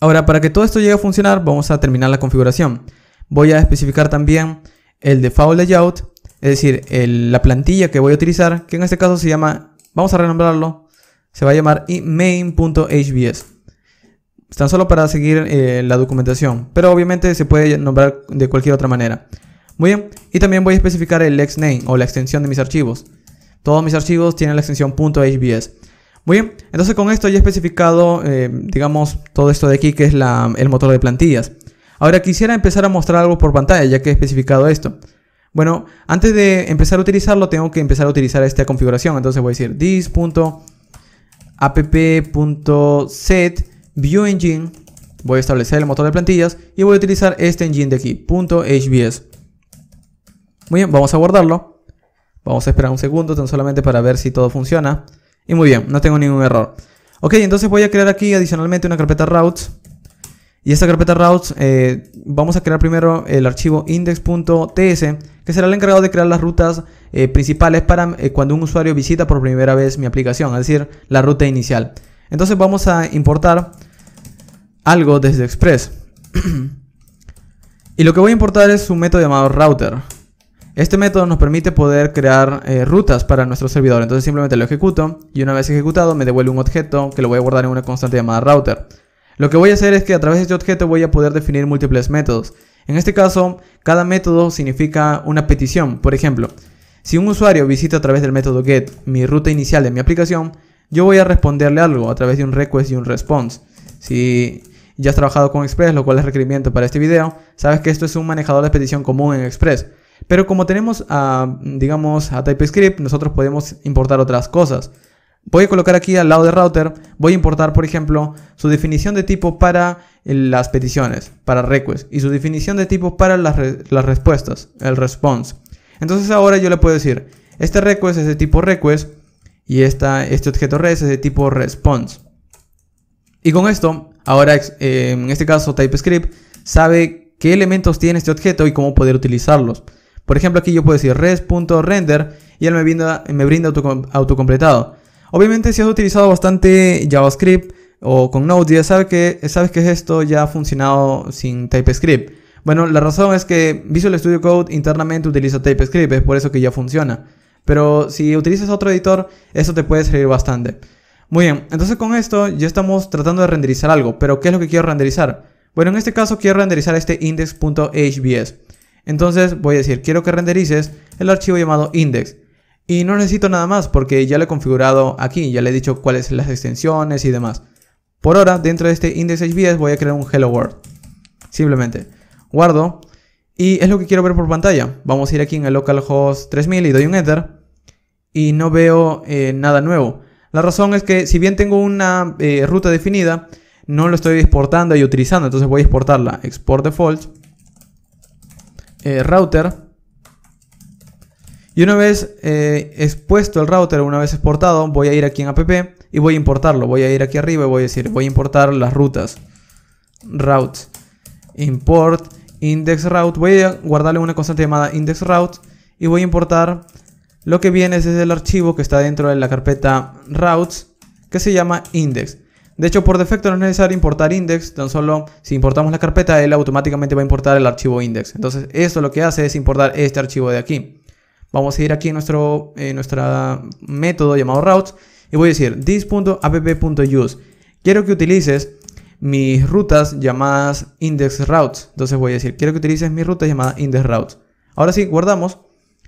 Ahora, para que todo esto llegue a funcionar, vamos a terminar la configuración. Voy a especificar también el default layout, es decir, la plantilla que voy a utilizar, que en este caso se llama, vamos a renombrarlo, se va a llamar main.hvs. Tan solo para seguir la documentación, pero obviamente se puede nombrar de cualquier otra manera. Muy bien, y también voy a especificar el exname o la extensión de mis archivos. Todos mis archivos tienen la extensión .hvs. Muy bien, entonces con esto ya he especificado, digamos, todo esto de aquí que es el motor de plantillas. Ahora quisiera empezar a mostrar algo por pantalla ya que he especificado esto. Bueno, antes de empezar a utilizarlo tengo que empezar a utilizar esta configuración. Entonces voy a decir this.app.set View Engine, voy a establecer el motor de plantillas y voy a utilizar este engine de aquí, .hvs. Muy bien, vamos a guardarlo. Vamos a esperar un segundo tan solamente para ver si todo funciona. Y muy bien, no tengo ningún error. Ok, entonces voy a crear aquí adicionalmente una carpeta routes. Y esta carpeta routes, vamos a crear primero el archivo index.ts, que será el encargado de crear las rutas principales para cuando un usuario visita por primera vez mi aplicación, es decir, la ruta inicial. Entonces vamos a importar algo desde Express. Y lo que voy a importar es un método llamado router. Este método nos permite poder crear rutas para nuestro servidor. Entonces simplemente lo ejecuto y una vez ejecutado me devuelve un objeto que lo voy a guardar en una constante llamada router. Lo que voy a hacer es que a través de este objeto voy a poder definir múltiples métodos. En este caso, cada método significa una petición. Por ejemplo, si un usuario visita a través del método get mi ruta inicial de mi aplicación, yo voy a responderle algo a través de un request y un response. Si ya has trabajado con Express, lo cual es requerimiento para este video, sabes que esto es un manejador de petición común en Express. Pero como tenemos a TypeScript, nosotros podemos importar otras cosas. Voy a colocar aquí al lado de router, voy a importar por ejemplo su definición de tipo para las peticiones, para request, y su definición de tipo para las respuestas, el response. Entonces ahora yo le puedo decir, este request es de tipo request, y este objeto res es de tipo response. Y con esto, ahora en este caso TypeScript sabe qué elementos tiene este objeto y cómo poder utilizarlos. Por ejemplo, aquí yo puedo decir res.render y él me brinda autocompletado. Obviamente, si has utilizado bastante JavaScript o con Node.js, sabes que esto ya ha funcionado sin TypeScript. Bueno, la razón es que Visual Studio Code internamente utiliza TypeScript, es por eso que ya funciona. Pero si utilizas otro editor, eso te puede servir bastante. Muy bien, entonces con esto ya estamos tratando de renderizar algo. Pero ¿qué es lo que quiero renderizar? Bueno, en este caso quiero renderizar este index.hbs. Entonces voy a decir, quiero que renderices el archivo llamado index. Y no necesito nada más porque ya lo he configurado aquí, ya le he dicho cuáles son las extensiones y demás. Por ahora, dentro de este index.hbs voy a crear un hello world. Simplemente guardo. Y es lo que quiero ver por pantalla. Vamos a ir aquí en el localhost 3000 y doy un enter. Y no veo nada nuevo. La razón es que si bien tengo una ruta definida, no lo estoy exportando y utilizando. Entonces voy a exportarla. Export defaults. Router. Y una vez expuesto el router, una vez exportado, voy a ir aquí en app y voy a importarlo. Voy a ir aquí arriba y voy a decir, voy a importar las rutas. Routes. Import. Index route, voy a guardarle una constante llamada index route y voy a importar lo que viene desde el archivo que está dentro de la carpeta routes que se llama index. De hecho, por defecto no es necesario importar index, tan solo si importamos la carpeta él automáticamente va a importar el archivo index. Entonces esto lo que hace es importar este archivo de aquí. Vamos a ir aquí en nuestro método llamado routes y voy a decir this.app.use. Quiero que utilices mis rutas llamadas index routes. Entonces voy a decir, quiero que utilices mis rutas llamadas index routes. Ahora sí, guardamos.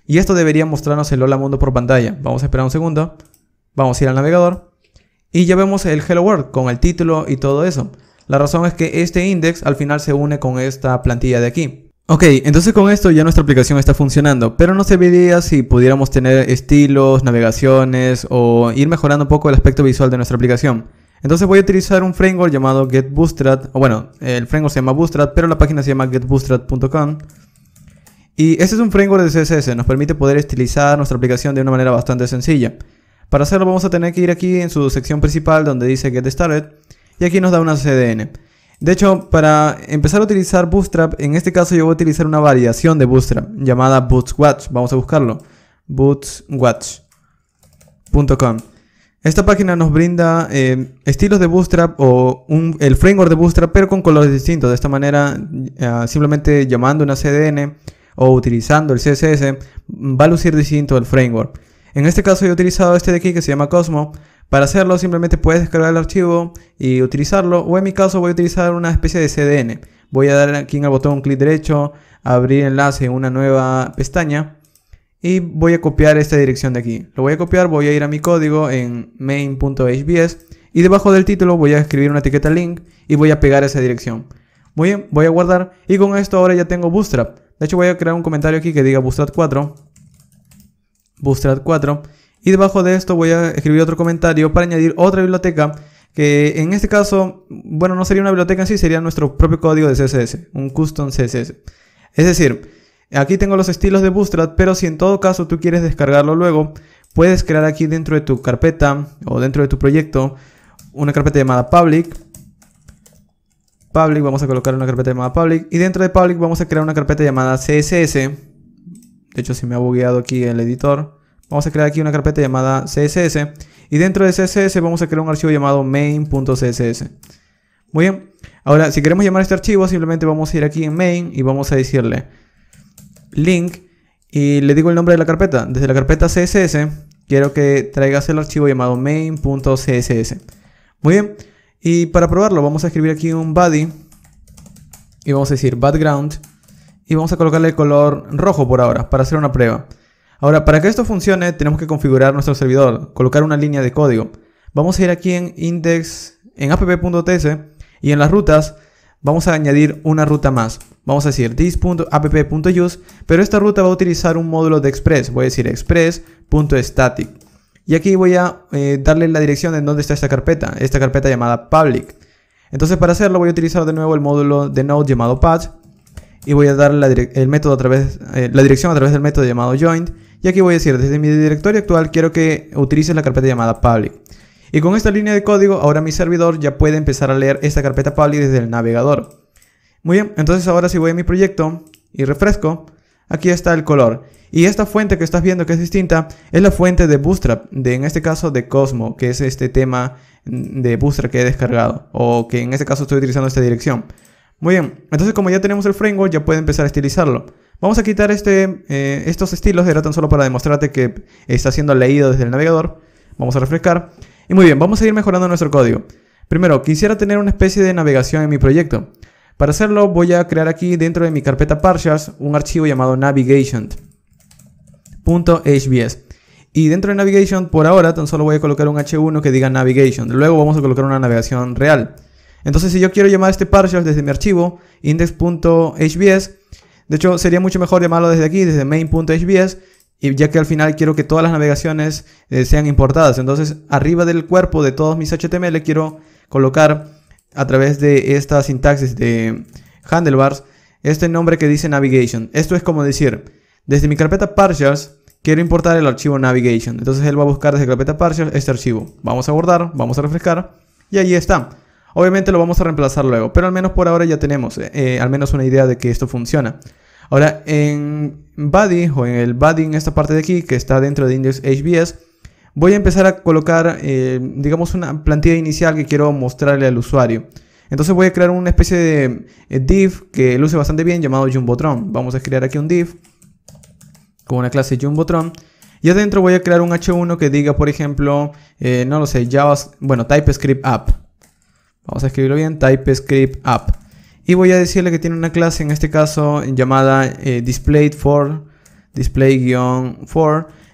Y esto debería mostrarnos el hola mundo por pantalla. Vamos a esperar un segundo. Vamos a ir al navegador. Y ya vemos el hello world con el título y todo eso. La razón es que este index al final se une con esta plantilla de aquí. Ok, entonces con esto ya nuestra aplicación está funcionando. Pero no serviría si pudiéramos tener estilos, navegaciones o ir mejorando un poco el aspecto visual de nuestra aplicación. Entonces voy a utilizar un framework llamado getBootstrap, o bueno, el framework se llama Bootstrap, pero la página se llama getbootstrap.com. Y este es un framework de CSS, nos permite poder estilizar nuestra aplicación de una manera bastante sencilla. Para hacerlo vamos a tener que ir aquí en su sección principal donde dice Get Started, y aquí nos da una CDN. De hecho, para empezar a utilizar Bootstrap, en este caso yo voy a utilizar una variación de Bootstrap llamada Bootswatch, vamos a buscarlo, bootswatch.com. Esta página nos brinda estilos de Bootstrap o el framework de Bootstrap pero con colores distintos. De esta manera, simplemente llamando una CDN o utilizando el CSS va a lucir distinto el framework. En este caso yo he utilizado este de aquí que se llama Cosmo. Para hacerlo simplemente puedes descargar el archivo y utilizarlo, o en mi caso voy a utilizar una especie de CDN. Voy a dar aquí en el botón clic derecho, abrir enlace en una nueva pestaña. Y voy a copiar esta dirección de aquí. Lo voy a copiar, voy a ir a mi código en main.hbs. Y debajo del título voy a escribir una etiqueta link y voy a pegar esa dirección. Muy bien, voy a guardar. Y con esto ahora ya tengo Bootstrap. De hecho voy a crear un comentario aquí que diga Bootstrap 4. Bootstrap 4. Y debajo de esto voy a escribir otro comentario para añadir otra biblioteca. Que en este caso, bueno, no sería una biblioteca en sí, sería nuestro propio código de CSS. Un custom CSS. Es decir, aquí tengo los estilos de Bootstrap, pero si en todo caso tú quieres descargarlo luego, puedes crear aquí dentro de tu carpeta o dentro de tu proyecto una carpeta llamada public, vamos a colocar una carpeta llamada public y dentro de public vamos a crear una carpeta llamada css. De hecho se me ha bugueado aquí el editor. Vamos a crear aquí una carpeta llamada css y dentro de css vamos a crear un archivo llamado main.css. Muy bien, ahora si queremos llamar este archivo simplemente vamos a ir aquí en main y vamos a decirle link y le digo el nombre de la carpeta. Desde la carpeta css quiero que traigas el archivo llamado main.css. Muy bien, y para probarlo vamos a escribir aquí un body y vamos a decir background y vamos a colocarle el color rojo por ahora para hacer una prueba. Ahora, para que esto funcione tenemos que configurar nuestro servidor, colocar una línea de código. Vamos a ir aquí en index, en app.ts y en las rutas vamos a añadir una ruta más. Vamos a decir this.app.use, pero esta ruta va a utilizar un módulo de Express. Voy a decir express.static. Y aquí voy a darle la dirección en donde está esta carpeta llamada public. Entonces para hacerlo voy a utilizar de nuevo el módulo de Node llamado patch. Y voy a dar la dirección a través del método llamado join. Y aquí voy a decir desde mi directorio actual quiero que utilices la carpeta llamada public. Y con esta línea de código, ahora mi servidor ya puede empezar a leer esta carpeta public desde el navegador. Muy bien, entonces ahora si voy a mi proyecto y refresco, aquí está el color. Y esta fuente que estás viendo que es distinta es la fuente de Bootstrap, en este caso de Cosmo, que es este tema de Bootstrap que he descargado, o que en este caso estoy utilizando esta dirección. Muy bien, entonces como ya tenemos el framework, ya puedo empezar a estilizarlo. Vamos a quitar estos estilos, era tan solo para demostrarte que está siendo leído desde el navegador. Vamos a refrescar. Y muy bien, vamos a ir mejorando nuestro código. Primero, quisiera tener una especie de navegación en mi proyecto. Para hacerlo voy a crear aquí dentro de mi carpeta Partials un archivo llamado navigation.hvs. Y dentro de navigation por ahora tan solo voy a colocar un h1 que diga navigation. Luego vamos a colocar una navegación real. Entonces si yo quiero llamar este Partials desde mi archivo index.hvs, de hecho sería mucho mejor llamarlo desde aquí, desde main.hvs, y ya que al final quiero que todas las navegaciones sean importadas. Entonces arriba del cuerpo de todos mis HTML quiero colocar, a través de esta sintaxis de handlebars, este nombre que dice navigation. Esto es como decir, desde mi carpeta partials quiero importar el archivo navigation. Entonces él va a buscar desde carpeta partials este archivo. Vamos a guardar, vamos a refrescar y allí está. Obviamente lo vamos a reemplazar luego, pero al menos por ahora ya tenemos al menos una idea de que esto funciona. Ahora en body, o en el body en esta parte de aquí que está dentro de index.hvs, voy a empezar a colocar, digamos, una plantilla inicial que quiero mostrarle al usuario. Entonces voy a crear una especie de div que luce bastante bien llamado Jumbotron. Vamos a crear aquí un div con una clase Jumbotron. Y adentro voy a crear un h1 que diga, por ejemplo, no lo sé, TypeScript app. Vamos a escribirlo bien, TypeScript app. Y voy a decirle que tiene una clase en este caso llamada display-for.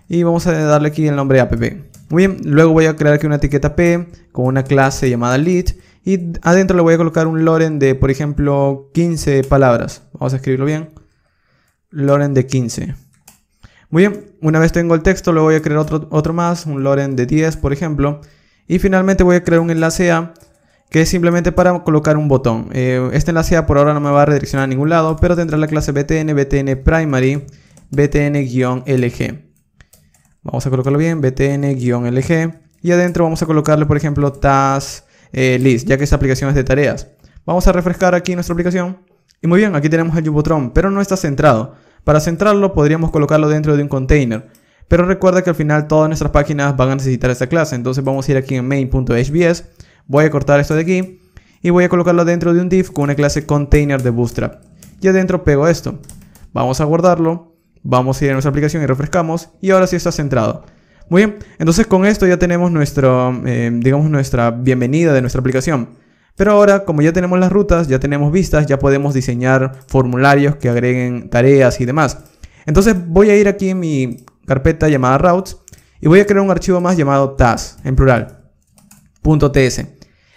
Y vamos a darle aquí el nombre app. Muy bien, luego voy a crear aquí una etiqueta p con una clase llamada lead. Y adentro le voy a colocar un loren de, por ejemplo, 15 palabras. Vamos a escribirlo bien. Loren de 15. Muy bien, una vez tengo el texto, le voy a crear otro más. Un loren de 10, por ejemplo. Y finalmente voy a crear un enlace a, que es simplemente para colocar un botón. Este enlace a por ahora no me va a redireccionar a ningún lado, pero tendrá la clase btn, btn primary, btn-lg. Vamos a colocarlo bien, btn-lg. Y adentro vamos a colocarle, por ejemplo, task list, ya que esta aplicación es de tareas. Vamos a refrescar aquí nuestra aplicación. Y muy bien, aquí tenemos el Jumbotron, pero no está centrado. Para centrarlo podríamos colocarlo dentro de un container. Pero recuerda que al final todas nuestras páginas van a necesitar esta clase. Entonces vamos a ir aquí en main.hvs. Voy a cortar esto de aquí. Y voy a colocarlo dentro de un div con una clase container de Bootstrap. Y adentro pego esto. Vamos a guardarlo. Vamos a ir a nuestra aplicación y refrescamos. Y ahora sí está centrado. Muy bien, entonces con esto ya tenemos nuestra bienvenida de nuestra aplicación. Pero ahora, como ya tenemos las rutas, ya tenemos vistas, ya podemos diseñar formularios que agreguen tareas y demás. Entonces voy a ir aquí en mi carpeta llamada routes. Y voy a crear un archivo más llamado task, en plural, .ts.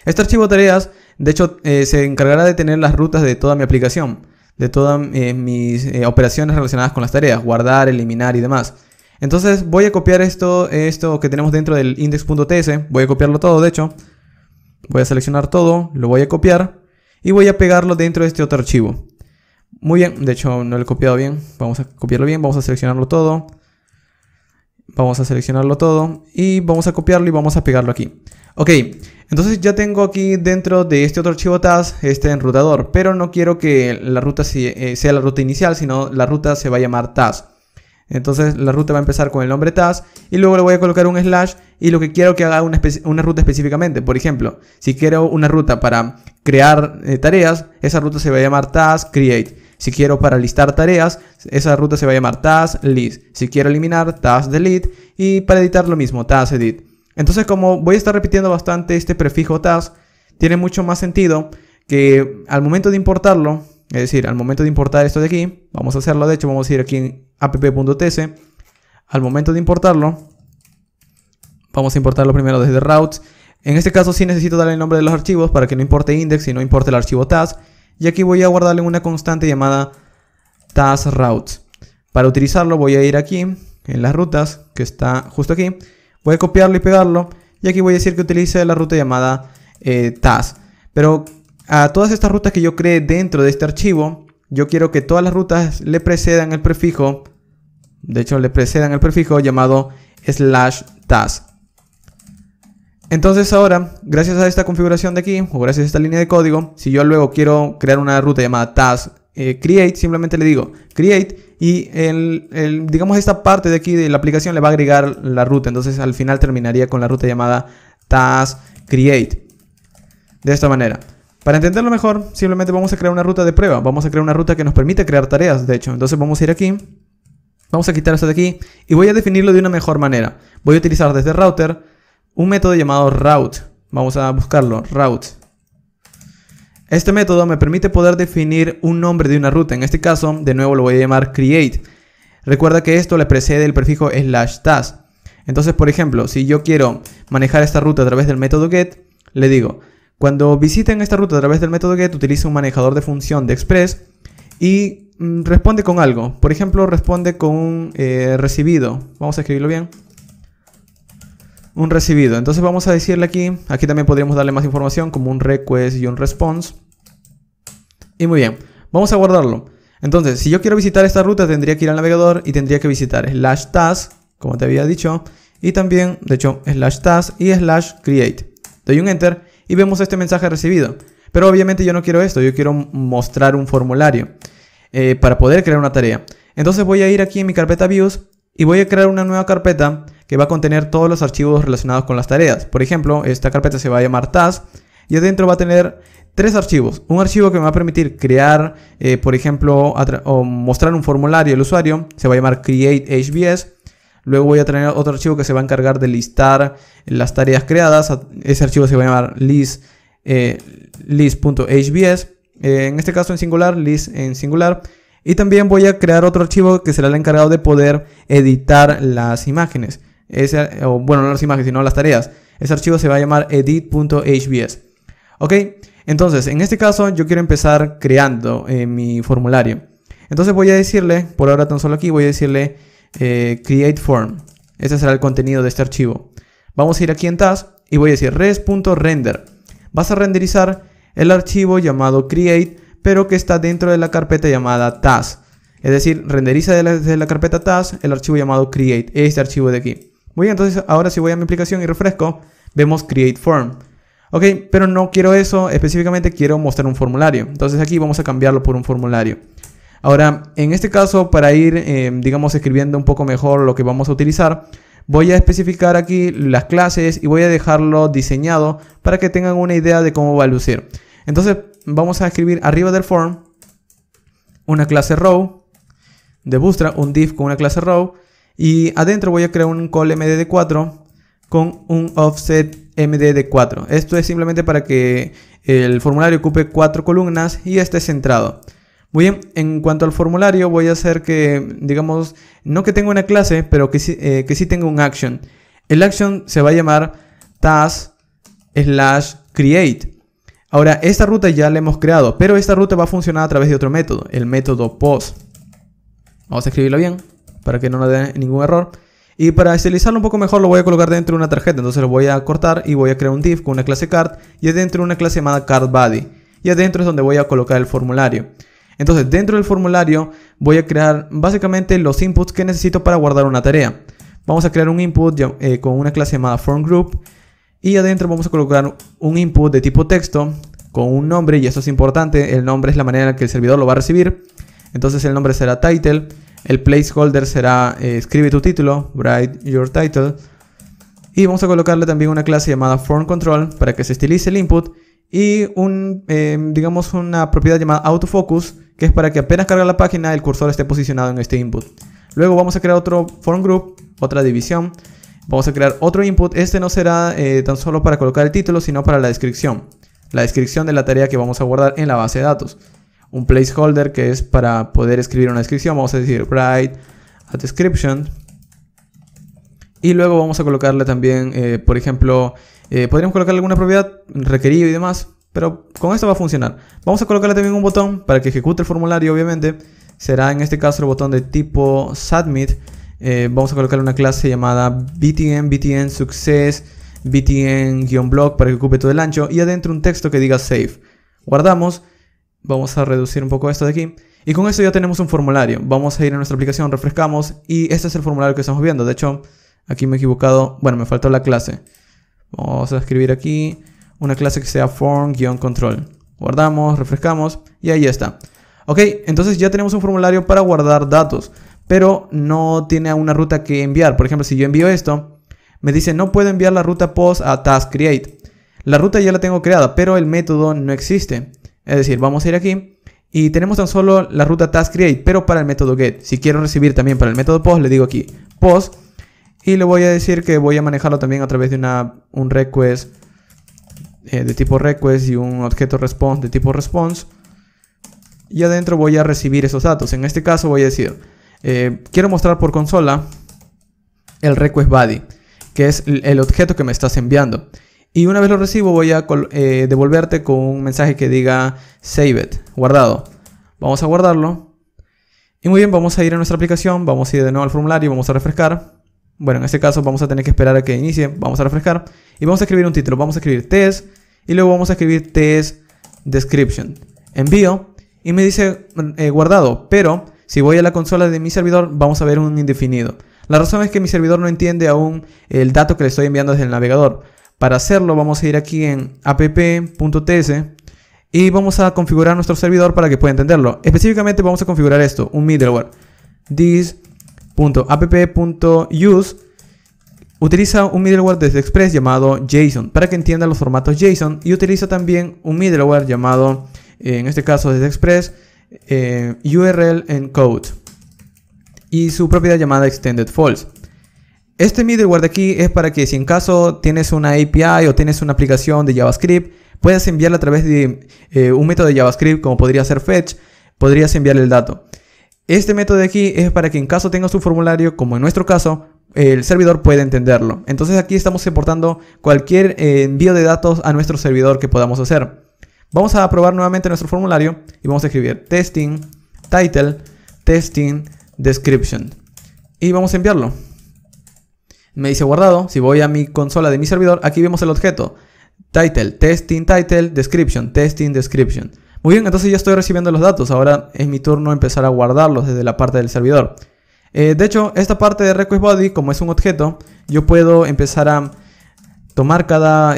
Este archivo tareas, de hecho, se encargará de tener las rutas de toda mi aplicación, de todas mis operaciones relacionadas con las tareas, guardar, eliminar y demás. Entonces voy a copiar esto que tenemos dentro del index.ts. voy a copiarlo todo, de hecho voy a seleccionar todo, lo voy a copiar y voy a pegarlo dentro de este otro archivo. Muy bien, de hecho no lo he copiado bien, vamos a copiarlo bien, vamos a seleccionarlo todo, vamos a seleccionarlo todo y vamos a copiarlo y vamos a pegarlo aquí. Ok, entonces ya tengo aquí dentro de este otro archivo task este enrutador, pero no quiero que la ruta sea la ruta inicial, sino la ruta se va a llamar task. Entonces la ruta va a empezar con el nombre task y luego le voy a colocar un slash y lo que quiero que haga una ruta específicamente. Por ejemplo, si quiero una ruta para crear tareas, esa ruta se va a llamar task create. Si quiero para listar tareas, esa ruta se va a llamar task list. Si quiero eliminar, task delete, y para editar lo mismo, task edit. Entonces, como voy a estar repitiendo bastante este prefijo task, tiene mucho más sentido que al momento de importarlo, es decir, al momento de importar esto de aquí, vamos a hacerlo, de hecho vamos a ir aquí en app.ts, al momento de importarlo, vamos a importarlo primero desde routes. En este caso sí necesito darle el nombre de los archivos para que no importe index y no importe el archivo task, y aquí voy a guardarle una constante llamada task routes. Para utilizarlo voy a ir aquí, en las rutas, que está justo aquí. Voy a copiarlo y pegarlo y aquí voy a decir que utilice la ruta llamada task. Pero a todas estas rutas que yo cree dentro de este archivo, yo quiero que todas las rutas le precedan el prefijo, llamado slash task. Entonces ahora, gracias a esta configuración de aquí, o gracias a esta línea de código, si yo luego quiero crear una ruta llamada task create, simplemente le digo create y digamos esta parte de aquí de la aplicación le va a agregar la ruta. Entonces al final terminaría con la ruta llamada task create. De esta manera. Para entenderlo mejor, simplemente vamos a crear una ruta de prueba. Vamos a crear una ruta que nos permite crear tareas, de hecho. Entonces vamos a ir aquí. Vamos a quitar esto de aquí. Y voy a definirlo de una mejor manera. Voy a utilizar desde router un método llamado route. Vamos a buscarlo. Route. Este método me permite poder definir un nombre de una ruta. En este caso, de nuevo lo voy a llamar create. Recuerda que esto le precede el prefijo /task. Entonces, por ejemplo, si yo quiero manejar esta ruta a través del método get, le digo... Cuando visiten esta ruta a través del método get, utiliza un manejador de función de Express y responde con algo. Por ejemplo, responde con un recibido. Vamos a escribirlo bien. Un recibido. Entonces vamos a decirle aquí. Aquí también podríamos darle más información como un request y un response. Y muy bien. Vamos a guardarlo. Entonces, si yo quiero visitar esta ruta, tendría que ir al navegador y tendría que visitar /task, como te había dicho. Y también, de hecho, /task y /create. Doy un enter. Y vemos este mensaje recibido. Pero obviamente yo no quiero esto. Yo quiero mostrar un formulario para poder crear una tarea. Entonces voy a ir aquí en mi carpeta views. Y voy a crear una nueva carpeta que va a contener todos los archivos relacionados con las tareas. Por ejemplo, esta carpeta se va a llamar task. Y adentro va a tener 3 archivos. Un archivo que me va a permitir crear, por ejemplo, o mostrar un formulario al usuario. Se va a llamar createHBS. Luego voy a tener otro archivo que se va a encargar de listar las tareas creadas. Ese archivo se va a llamar list.hbs. En este caso en singular, list en singular. Y también voy a crear otro archivo que será el encargado de poder editar las imágenes. Bueno, no las imágenes, sino las tareas. Ese archivo se va a llamar edit.hbs. Ok, entonces en este caso yo quiero empezar creando mi formulario. Entonces voy a decirle, por ahora tan solo aquí, voy a decirle... create form. Este será el contenido de este archivo. Vamos a ir aquí en task y voy a decir res.render. Vas a renderizar el archivo llamado create, pero que está dentro de la carpeta llamada task. Es decir, renderiza desde la carpeta task el archivo llamado create, este archivo de aquí. Muy bien, entonces ahora si voy a mi aplicación y refresco, vemos create form. Ok, pero no quiero eso, específicamente quiero mostrar un formulario. Entonces aquí vamos a cambiarlo por un formulario. Ahora, en este caso, para ir, digamos, escribiendo un poco mejor lo que vamos a utilizar, voy a especificar aquí las clases y voy a dejarlo diseñado para que tengan una idea de cómo va a lucir. Entonces, vamos a escribir arriba del form una clase row de Bootstrap, un div con una clase row, y adentro voy a crear un call md de 4 con un offset md de 4. Esto es simplemente para que el formulario ocupe 4 columnas y esté centrado. Muy bien, en cuanto al formulario voy a hacer que, digamos, no que tenga una clase, pero que sí tenga un action. El action se va a llamar task/create. Ahora, esta ruta ya la hemos creado, pero esta ruta va a funcionar a través de otro método, el método post. Vamos a escribirlo bien, para que no nos dé ningún error. Y para estilizarlo un poco mejor lo voy a colocar dentro de una tarjeta, entonces lo voy a cortar y voy a crear un div con una clase card y dentro de una clase llamada cardBody. Y adentro es donde voy a colocar el formulario. Entonces dentro del formulario voy a crear básicamente los inputs que necesito para guardar una tarea. Vamos a crear un input con una clase llamada formGroup. Y adentro vamos a colocar un input de tipo texto con un nombre, y esto es importante. El nombre es la manera en que el servidor lo va a recibir. Entonces el nombre será title. El placeholder será escribe tu título, write your title. Y vamos a colocarle también una clase llamada formControl para que se estilice el input. Y digamos una propiedad llamada autofocus, que es para que apenas carga la página el cursor esté posicionado en este input. Luego vamos a crear otro form group, otra división. Vamos a crear otro input. Este no será tan solo para colocar el título, sino para la descripción de la tarea que vamos a guardar en la base de datos. Un placeholder que es para poder escribir una descripción. Vamos a decir write a description. Y luego vamos a colocarle también, por ejemplo, podríamos colocarle alguna propiedad, requerido y demás, pero con esto va a funcionar. Vamos a colocarle también un botón para que ejecute el formulario, obviamente. Será en este caso el botón de tipo submit. Vamos a colocarle una clase llamada btn, btn success, btn-blog para que ocupe todo el ancho. Y adentro un texto que diga save. Guardamos. Vamos a reducir un poco esto de aquí. Y con esto ya tenemos un formulario. Vamos a ir a nuestra aplicación, refrescamos y este es el formulario que estamos viendo. De hecho... Aquí me he equivocado, bueno, me faltó la clase. Vamos a escribir aquí una clase que sea form-control. Guardamos, refrescamos y ahí está. Ok, entonces ya tenemos un formulario para guardar datos, pero no tiene una ruta que enviar. Por ejemplo, si yo envío esto, me dice no puedo enviar la ruta post a task-create. La ruta ya la tengo creada, pero el método no existe. Es decir, vamos a ir aquí y tenemos tan solo la ruta task-create, pero para el método get. Si quiero recibir también para el método post, le digo aquí post y le voy a decir que voy a manejarlo también a través de un request de tipo request y un objeto response de tipo response. Y adentro voy a recibir esos datos. En este caso voy a decir, quiero mostrar por consola el request body, que es el objeto que me estás enviando. Y una vez lo recibo voy a devolverte con un mensaje que diga save it, guardado. Vamos a guardarlo. Y muy bien, vamos a ir a nuestra aplicación, vamos a ir de nuevo al formulario, vamos a refrescar. Bueno, en este caso vamos a tener que esperar a que inicie. Vamos a refrescar y vamos a escribir un título. Vamos a escribir test y luego vamos a escribir test description. Envío y me dice guardado, pero si voy a la consola de mi servidor vamos a ver un indefinido. La razón es que mi servidor no entiende aún el dato que le estoy enviando desde el navegador. Para hacerlo vamos a ir aquí en app.ts y vamos a configurar nuestro servidor para que pueda entenderlo. Específicamente vamos a configurar esto, un middleware. this.app.use utiliza un middleware desde Express llamado JSON para que entienda los formatos JSON, y utiliza también un middleware llamado, en este caso desde Express, URL encode y su propiedad llamada extended false. Este middleware de aquí es para que si en caso tienes una API o tienes una aplicación de JavaScript, puedas enviarla a través de un método de JavaScript como podría ser fetch, podrías enviarle el dato. Este método de aquí es para que en caso tengas un formulario, como en nuestro caso, el servidor pueda entenderlo. Entonces aquí estamos importando cualquier envío de datos a nuestro servidor que podamos hacer. Vamos a probar nuevamente nuestro formulario y vamos a escribir testing, title, testing, description. Y vamos a enviarlo. Me dice guardado. Si voy a mi consola de mi servidor, aquí vemos el objeto. Title, testing, title, description, testing, description. Muy bien, entonces ya estoy recibiendo los datos. Ahora es mi turno empezar a guardarlos desde la parte del servidor. De hecho, esta parte de request body, como es un objeto, yo puedo empezar a tomar cada,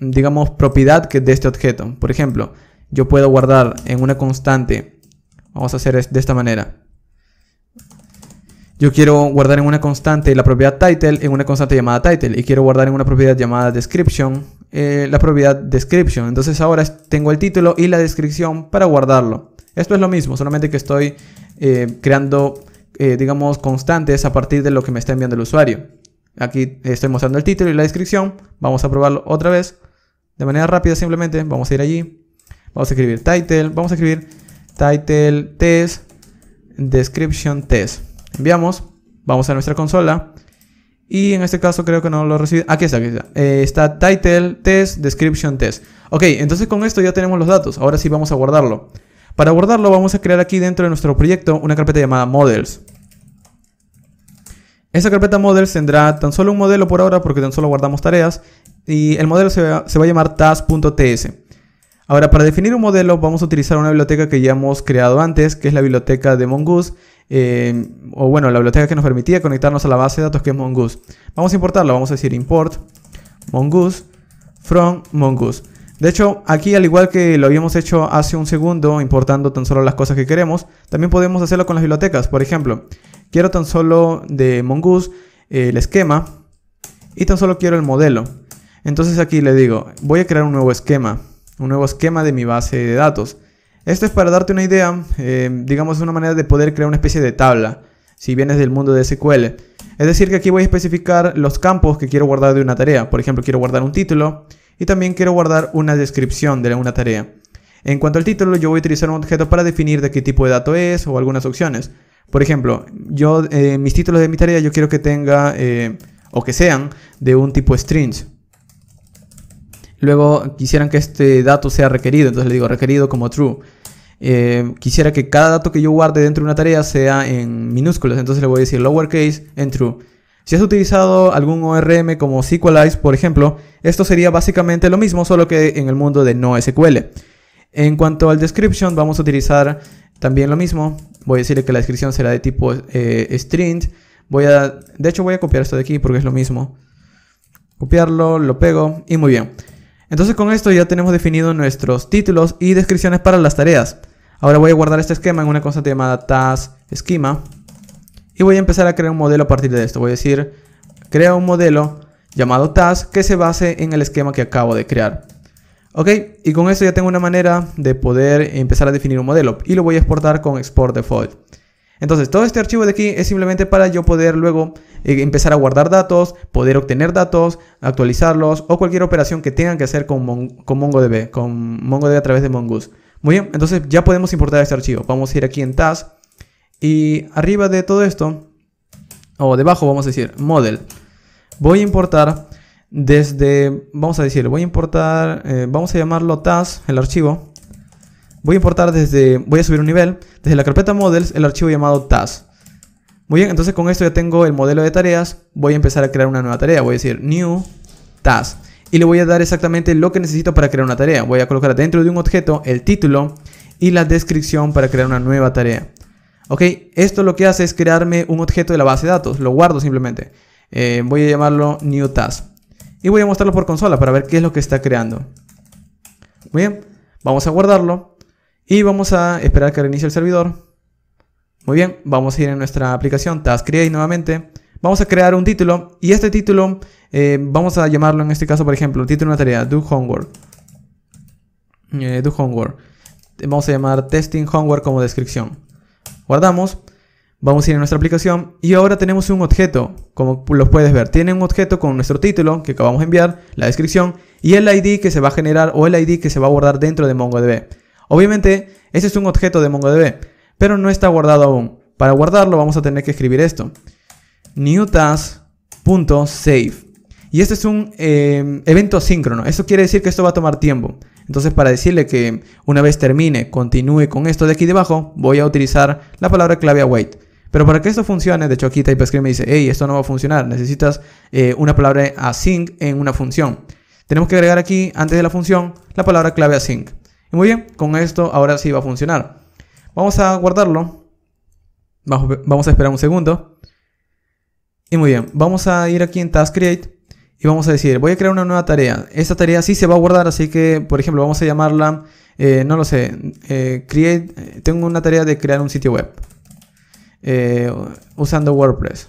digamos, propiedad de este objeto. Por ejemplo, yo puedo guardar en una constante. Vamos a hacer de esta manera. Yo quiero guardar en una constante la propiedad title, en una constante llamada title. Y quiero guardar en una propiedad llamada description. La propiedad description. Entonces ahora tengo el título y la descripción para guardarlo. Esto es lo mismo, solamente que estoy creando digamos constantes a partir de lo que me está enviando el usuario. Aquí estoy mostrando el título y la descripción. Vamos a probarlo otra vez de manera rápida, simplemente vamos a ir allí, vamos a escribir title, vamos a escribir title test description test. Enviamos, vamos a nuestra consola. Y en este caso creo que no lo recibí. Aquí está, aquí está. Está title, test, description, test. Ok, entonces con esto ya tenemos los datos. Ahora sí vamos a guardarlo. Para guardarlo vamos a crear aquí dentro de nuestro proyecto una carpeta llamada models. Esa carpeta models tendrá tan solo un modelo por ahora porque tan solo guardamos tareas. Y el modelo se va a llamar task.ts. Ahora, para definir un modelo vamos a utilizar una biblioteca que ya hemos creado antes, que es la biblioteca de Mongoose. O bueno, la biblioteca que nos permitía conectarnos a la base de datos, que es Mongoose. Vamos a importarla, vamos a decir import Mongoose from Mongoose. De hecho, aquí al igual que lo habíamos hecho hace un segundo, importando tan solo las cosas que queremos, también podemos hacerlo con las bibliotecas. Por ejemplo, quiero tan solo de Mongoose el esquema y tan solo quiero el modelo. Entonces aquí le digo, voy a crear un nuevo esquema de mi base de datos. Esto es para darte una idea, digamos es una manera de poder crear una especie de tabla, si vienes del mundo de SQL. Es decir que aquí voy a especificar los campos que quiero guardar de una tarea. Por ejemplo, quiero guardar un título y también quiero guardar una descripción de una tarea. En cuanto al título, yo voy a utilizar un objeto para definir de qué tipo de dato es o algunas opciones. Por ejemplo, yo mis títulos de mi tarea yo quiero que tenga o que sean de un tipo strings. Luego quisieran que este dato sea requerido, entonces le digo requerido como true. Quisiera que cada dato que yo guarde dentro de una tarea sea en minúsculas, entonces le voy a decir lowercase en true. Si has utilizado algún ORM como SQLize, por ejemplo, esto sería básicamente lo mismo, solo que en el mundo de no SQL. En cuanto al description, vamos a utilizar también lo mismo. Voy a decirle que la descripción será de tipo string. De hecho voy a copiar esto de aquí porque es lo mismo. copiarlo, lo pego y muy bien. Entonces con esto ya tenemos definido nuestros títulos y descripciones para las tareas. Ahora voy a guardar este esquema en una constante llamada task-schema y voy a empezar a crear un modelo a partir de esto. Voy a decir, crea un modelo llamado task que se base en el esquema que acabo de crear. Ok, y con esto ya tengo una manera de poder empezar a definir un modelo y lo voy a exportar con export default. Entonces todo este archivo de aquí es simplemente para yo poder luego empezar a guardar datos, poder obtener datos, actualizarlos o cualquier operación que tengan que hacer con MongoDB a través de Mongoose. Muy bien, entonces ya podemos importar este archivo. Vamos a ir aquí en Task y arriba de todo esto, o debajo vamos a decir Model. Voy a importar desde, vamos a decir, voy a importar, vamos a llamarlo Task, el archivo. Voy a importar desde, voy a subir un nivel, desde la carpeta Models, el archivo llamado Task. Muy bien, entonces con esto ya tengo el modelo de tareas. Voy a empezar a crear una nueva tarea. Voy a decir New Task y le voy a dar exactamente lo que necesito para crear una tarea. Voy a colocar dentro de un objeto el título y la descripción para crear una nueva tarea. Ok, esto lo que hace es crearme un objeto de la base de datos. Lo guardo simplemente. Voy a llamarlo New Task y voy a mostrarlo por consola para ver qué es lo que está creando. Muy bien, vamos a guardarlo y vamos a esperar que reinicie el servidor. Muy bien, vamos a ir en nuestra aplicación Task Create nuevamente. Vamos a crear un título y este título vamos a llamarlo en este caso, por ejemplo, el título de una tarea, Do Homework. Vamos a llamar Testing Homework como descripción. Guardamos. Vamos a ir a nuestra aplicación y ahora tenemos un objeto, como los puedes ver. Tiene un objeto con nuestro título que acabamos de enviar, la descripción y el ID que se va a generar o el ID que se va a guardar dentro de MongoDB. Obviamente, ese es un objeto de MongoDB, pero no está guardado aún. Para guardarlo vamos a tener que escribir esto. New task.save. Y este es un evento síncrono. Esto quiere decir que esto va a tomar tiempo. Entonces para decirle que una vez termine, continúe con esto de aquí debajo, voy a utilizar la palabra clave await. Pero para que esto funcione, de hecho aquí TypeScript me dice, hey, esto no va a funcionar. Necesitas una palabra async en una función. Tenemos que agregar aquí, antes de la función, la palabra clave async. Y muy bien, con esto ahora sí va a funcionar. Vamos a guardarlo. Vamos a esperar un segundo. Y muy bien, vamos a ir aquí en Task Create y vamos a decir, voy a crear una nueva tarea. Esta tarea sí se va a guardar, así que, por ejemplo, vamos a llamarla, no lo sé, tengo una tarea de crear un sitio web usando WordPress,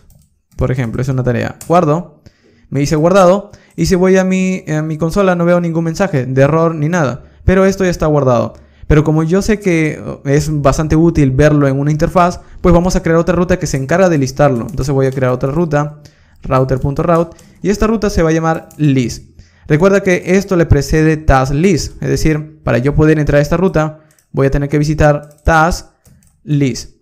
por ejemplo, es una tarea. Guardo, me dice guardado, y si voy a mi consola no veo ningún mensaje de error ni nada, pero esto ya está guardado. Pero como yo sé que es bastante útil verlo en una interfaz, pues vamos a crear otra ruta que se encarga de listarlo. Entonces voy a crear otra ruta, router.route, y esta ruta se va a llamar list. Recuerda que esto le precede task list, es decir, para yo poder entrar a esta ruta voy a tener que visitar task list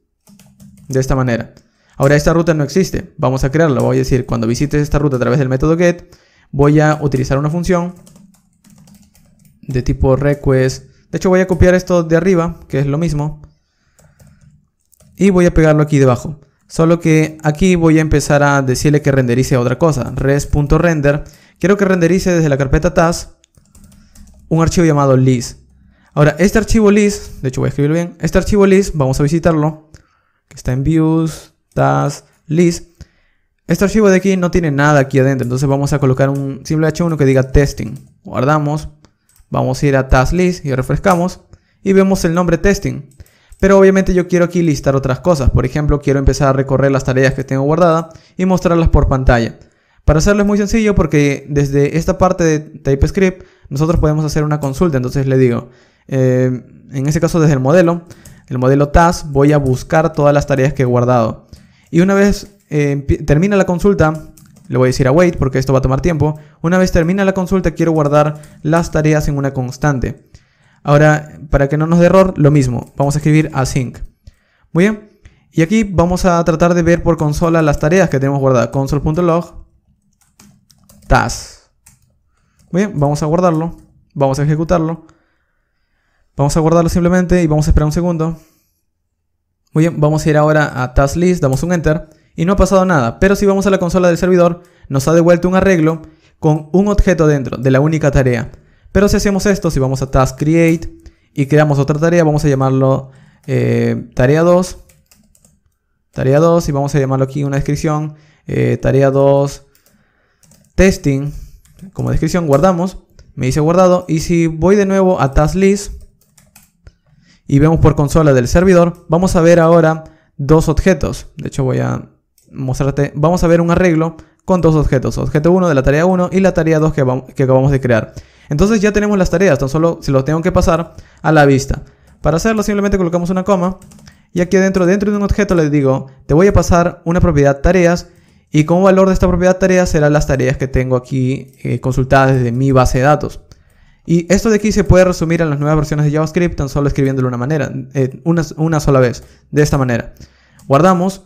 de esta manera. Ahora esta ruta no existe, vamos a crearla. Voy a decir, cuando visites esta ruta a través del método get, voy a utilizar una función de tipo request. De hecho voy a copiar esto de arriba, que es lo mismo, y voy a pegarlo aquí debajo. Solo que aquí voy a empezar a decirle que renderice otra cosa. Res.render. Quiero que renderice desde la carpeta task un archivo llamado list. Ahora este archivo list, de hecho voy a escribirlo bien. Este archivo list, vamos a visitarlo, que está en views, task, list. Este archivo de aquí no tiene nada aquí adentro, entonces vamos a colocar un simple h1 que diga testing. Guardamos. Vamos a ir a task list y refrescamos y vemos el nombre testing. Pero obviamente yo quiero aquí listar otras cosas. Por ejemplo, quiero empezar a recorrer las tareas que tengo guardadas y mostrarlas por pantalla. Para hacerlo es muy sencillo porque desde esta parte de TypeScript nosotros podemos hacer una consulta. Entonces le digo, en este caso desde el modelo task, voy a buscar todas las tareas que he guardado. Y una vez termina la consulta, le voy a decir await porque esto va a tomar tiempo. Una vez termina la consulta quiero guardar las tareas en una constante. Ahora, para que no nos dé error, lo mismo, vamos a escribir async. Muy bien, y aquí vamos a tratar de ver por consola las tareas que tenemos guardadas. Console.log task. Muy bien, vamos a guardarlo, vamos a ejecutarlo. Vamos a guardarlo simplemente y vamos a esperar un segundo. Muy bien, vamos a ir ahora a task list, damos un enter y no ha pasado nada. Pero si vamos a la consola del servidor, nos ha devuelto un arreglo con un objeto dentro de la única tarea. Pero si hacemos esto, si vamos a Task Create y creamos otra tarea, vamos a llamarlo Tarea 2 y vamos a llamarlo aquí una descripción Tarea 2 Testing como descripción, guardamos, me dice guardado, y si voy de nuevo a task list y vemos por consola del servidor, vamos a ver ahora dos objetos. De hecho voy a mostrarte, vamos a ver un arreglo con dos objetos, objeto 1 de la tarea 1 y la tarea 2 que acabamos de crear. Entonces ya tenemos las tareas, tan solo se los tengo que pasar a la vista. Para hacerlo simplemente colocamos una coma y aquí adentro, dentro de un objeto le digo, te voy a pasar una propiedad tareas y como valor de esta propiedad tareas serán las tareas que tengo aquí consultadas desde mi base de datos. Y esto de aquí se puede resumir en las nuevas versiones de JavaScript tan solo escribiéndolo una sola vez, de esta manera. Guardamos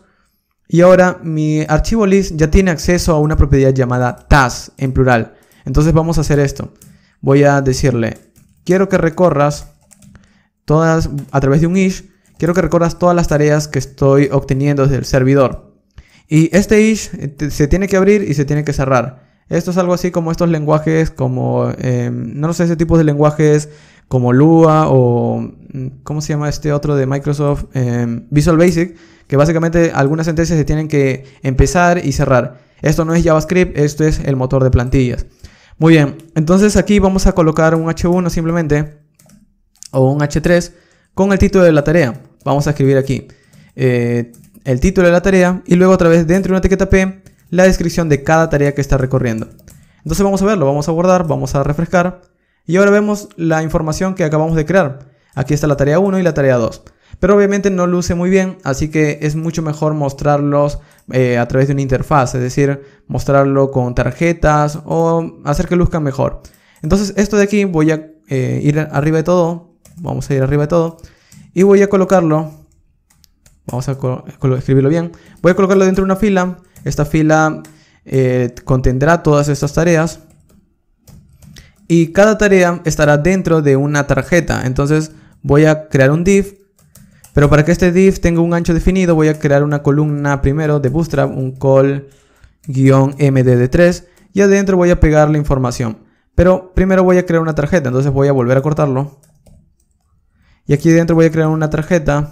y ahora mi archivo list ya tiene acceso a una propiedad llamada task en plural. Entonces vamos a hacer esto. Voy a decirle, quiero que recorras todas, a través de un ish, quiero que recorras todas las tareas que estoy obteniendo desde el servidor. Y este ish se tiene que abrir y se tiene que cerrar. Esto es algo así como estos lenguajes, como, no sé, ese tipo de lenguajes como Lua o, ¿cómo se llama este otro de Microsoft? Visual Basic, que básicamente algunas sentencias se tienen que empezar y cerrar. Esto no es JavaScript, esto es el motor de plantillas. Muy bien, entonces aquí vamos a colocar un H1 simplemente, o un H3, con el título de la tarea. Vamos a escribir aquí el título de la tarea y luego otra vez dentro de una etiqueta P, la descripción de cada tarea que está recorriendo. Entonces vamos a verlo, vamos a guardar, vamos a refrescar y ahora vemos la información que acabamos de crear. Aquí está la tarea 1 y la tarea 2, pero obviamente no luce muy bien, así que es mucho mejor mostrarlos a través de una interfaz, es decir, mostrarlo con tarjetas o hacer que luzcan mejor. Entonces esto de aquí voy a ir arriba de todo, vamos a ir arriba de todo y voy a colocarlo, vamos a escribirlo bien, voy a colocarlo dentro de una fila. Esta fila contendrá todas estas tareas y cada tarea estará dentro de una tarjeta. Entonces voy a crear un div, pero para que este div tenga un ancho definido voy a crear una columna primero de Bootstrap, un col-mdd3 y adentro voy a pegar la información. Pero primero voy a crear una tarjeta, entonces voy a volver a cortarlo y aquí dentro voy a crear una tarjeta,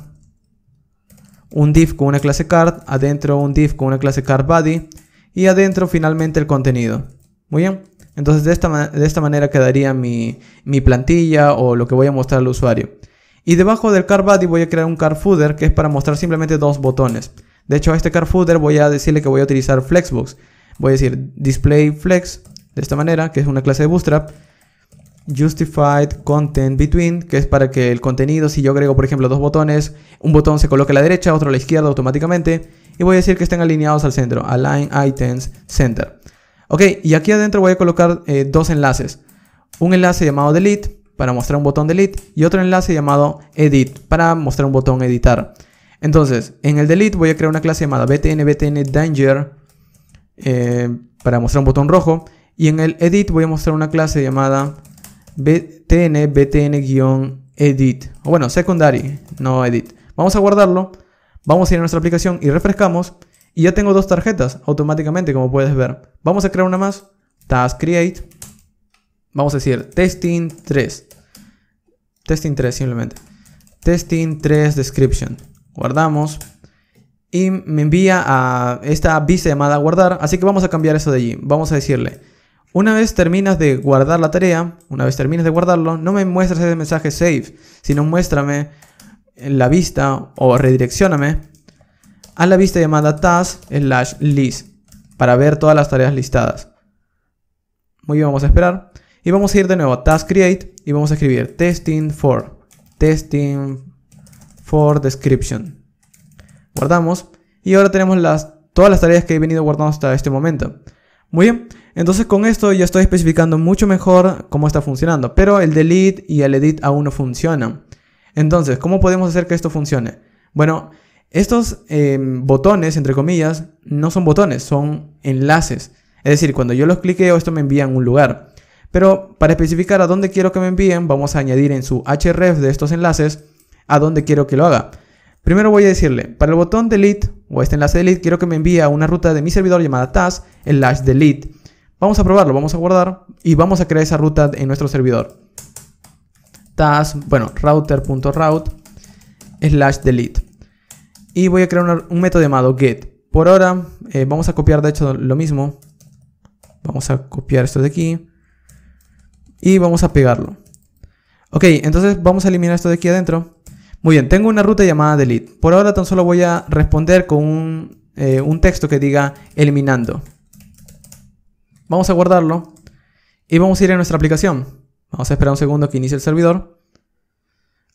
un div con una clase card, adentro un div con una clase card body y adentro finalmente el contenido. Muy bien, entonces de esta manera quedaría mi plantilla o lo que voy a mostrar al usuario. Y debajo del card body voy a crear un card footer que es para mostrar simplemente dos botones. De hecho a este card footer voy a decirle que voy a utilizar flexbox. Voy a decir display flex de esta manera, que es una clase de Bootstrap. Justified content between, que es para que el contenido, si yo agrego por ejemplo dos botones, un botón se coloque a la derecha, otro a la izquierda automáticamente, y voy a decir que estén alineados al centro, align items center. Ok, y aquí adentro voy a colocar dos enlaces, un enlace llamado delete para mostrar un botón delete y otro enlace llamado edit para mostrar un botón editar. Entonces en el delete voy a crear una clase llamada btn danger para mostrar un botón rojo y en el edit voy a mostrar una clase llamada btn-edit, o bueno, secondary, no edit. Vamos a guardarlo, vamos a ir a nuestra aplicación y refrescamos y ya tengo dos tarjetas automáticamente, como puedes ver. Vamos a crear una más, task create, vamos a decir testing 3 simplemente, testing 3 description. Guardamos y me envía a esta vista llamada guardar, así que vamos a cambiar eso de allí. Vamos a decirle, una vez terminas de guardar la tarea, una vez termines de guardarlo, no me muestras ese mensaje save, sino muéstrame la vista o redireccioname a la vista llamada task/list para ver todas las tareas listadas. Muy bien, vamos a esperar y vamos a ir de nuevo a task create y vamos a escribir testing for description. Guardamos y ahora tenemos todas las tareas que he venido guardando hasta este momento. Muy bien, entonces con esto ya estoy especificando mucho mejor cómo está funcionando, pero el delete y el edit aún no funcionan. Entonces, ¿cómo podemos hacer que esto funcione? Bueno, estos botones, entre comillas, no son botones, son enlaces. Es decir, cuando yo los cliqueo, esto me envía a un lugar. Pero para especificar a dónde quiero que me envíen, vamos a añadir en su href de estos enlaces a dónde quiero que lo haga. Primero voy a decirle, para el botón delete o este enlace delete, quiero que me envíe a una ruta de mi servidor llamada task/delete. Vamos a probarlo, vamos a guardar y vamos a crear esa ruta en nuestro servidor. Router.route/delete. Y voy a crear un método llamado get. Por ahora vamos a copiar de hecho lo mismo. Vamos a copiar esto de aquí y vamos a pegarlo. Ok, entonces vamos a eliminar esto de aquí adentro. Muy bien, tengo una ruta llamada delete. Por ahora tan solo voy a responder con un texto que diga eliminando. Vamos a guardarlo y vamos a ir a nuestra aplicación. Vamos a esperar un segundo que inicie el servidor.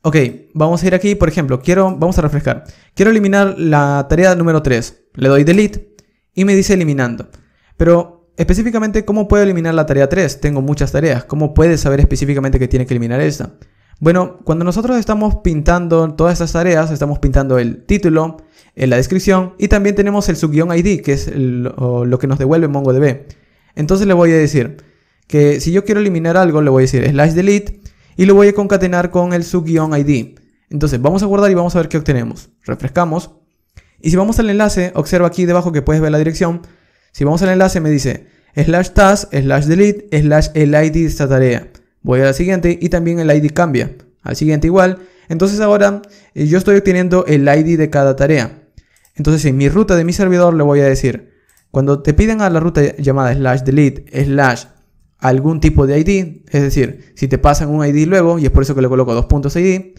Ok, vamos a ir aquí, por ejemplo, vamos a refrescar. Quiero eliminar la tarea número 3. Le doy delete y me dice eliminando. Pero específicamente, ¿cómo puedo eliminar la tarea 3? Tengo muchas tareas. ¿Cómo puedes saber específicamente que tiene que eliminar esta? Bueno, cuando nosotros estamos pintando todas estas tareas, estamos pintando el título, la descripción y también tenemos el subguión ID, que es lo que nos devuelve MongoDB. Entonces le voy a decir que si yo quiero eliminar algo, le voy a decir /delete y lo voy a concatenar con el subguión ID. Entonces vamos a guardar y vamos a ver qué obtenemos. Refrescamos. Y si vamos al enlace, observa aquí debajo que puedes ver la dirección. Si vamos al enlace me dice /task/delete/el ID de esta tarea. Voy a la siguiente y también el ID cambia. Al siguiente igual. Entonces ahora yo estoy obteniendo el ID de cada tarea. Entonces en mi ruta de mi servidor le voy a decir, cuando te piden a la ruta llamada /delete/ algún tipo de ID, es decir, si te pasan un ID luego, y es por eso que le coloco 2.id,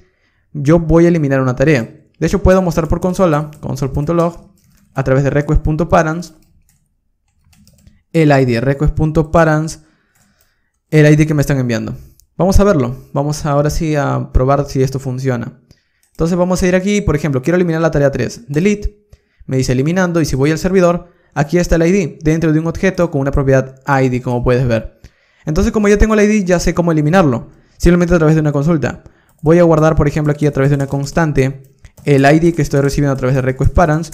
yo voy a eliminar una tarea. De hecho puedo mostrar por consola, console.log, a través de request.params, el ID, request.params, el ID que me están enviando. Vamos a verlo, vamos ahora sí a probar si esto funciona. Entonces vamos a ir aquí, por ejemplo, quiero eliminar la tarea 3, delete, me dice eliminando, y si voy al servidor, aquí está el ID, dentro de un objeto con una propiedad ID, como puedes ver. Entonces como ya tengo el ID, ya sé cómo eliminarlo, simplemente a través de una consulta. Voy a guardar, por ejemplo, aquí a través de una constante, el ID que estoy recibiendo a través de request_params,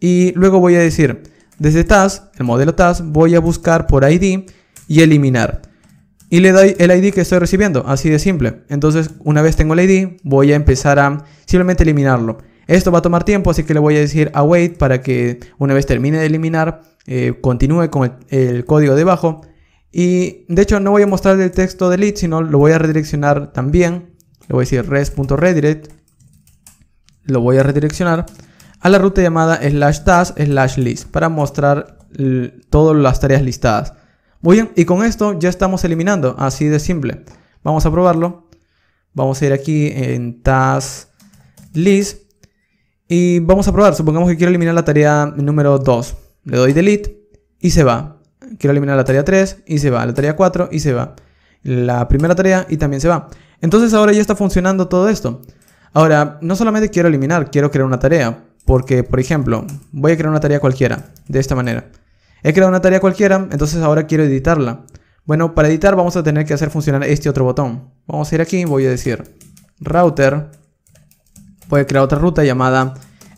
y luego voy a decir, desde task, el modelo task, voy a buscar por ID y eliminar. Y le doy el ID que estoy recibiendo, así de simple. Entonces, una vez tengo el ID, voy a empezar a simplemente eliminarlo. Esto va a tomar tiempo, así que le voy a decir await para que una vez termine de eliminar, continúe con el código debajo. Y de hecho, no voy a mostrar el texto delete, sino lo voy a redireccionar también. Le voy a decir res.redirect. Lo voy a redireccionar a la ruta llamada /task/list para mostrar todas las tareas listadas. Muy bien, y con esto ya estamos eliminando, así de simple. Vamos a probarlo. Vamos a ir aquí en task list y vamos a probar. Supongamos que quiero eliminar la tarea número 2. Le doy delete y se va. Quiero eliminar la tarea 3 y se va. La tarea 4 y se va. La primera tarea y también se va. Entonces ahora ya está funcionando todo esto. Ahora, no solamente quiero eliminar, quiero crear una tarea. Porque, por ejemplo, voy a crear una tarea cualquiera, de esta manera. He creado una tarea cualquiera, entonces ahora quiero editarla. Bueno, para editar vamos a tener que hacer funcionar este otro botón. Vamos a ir aquí, voy a decir router. Voy a crear otra ruta llamada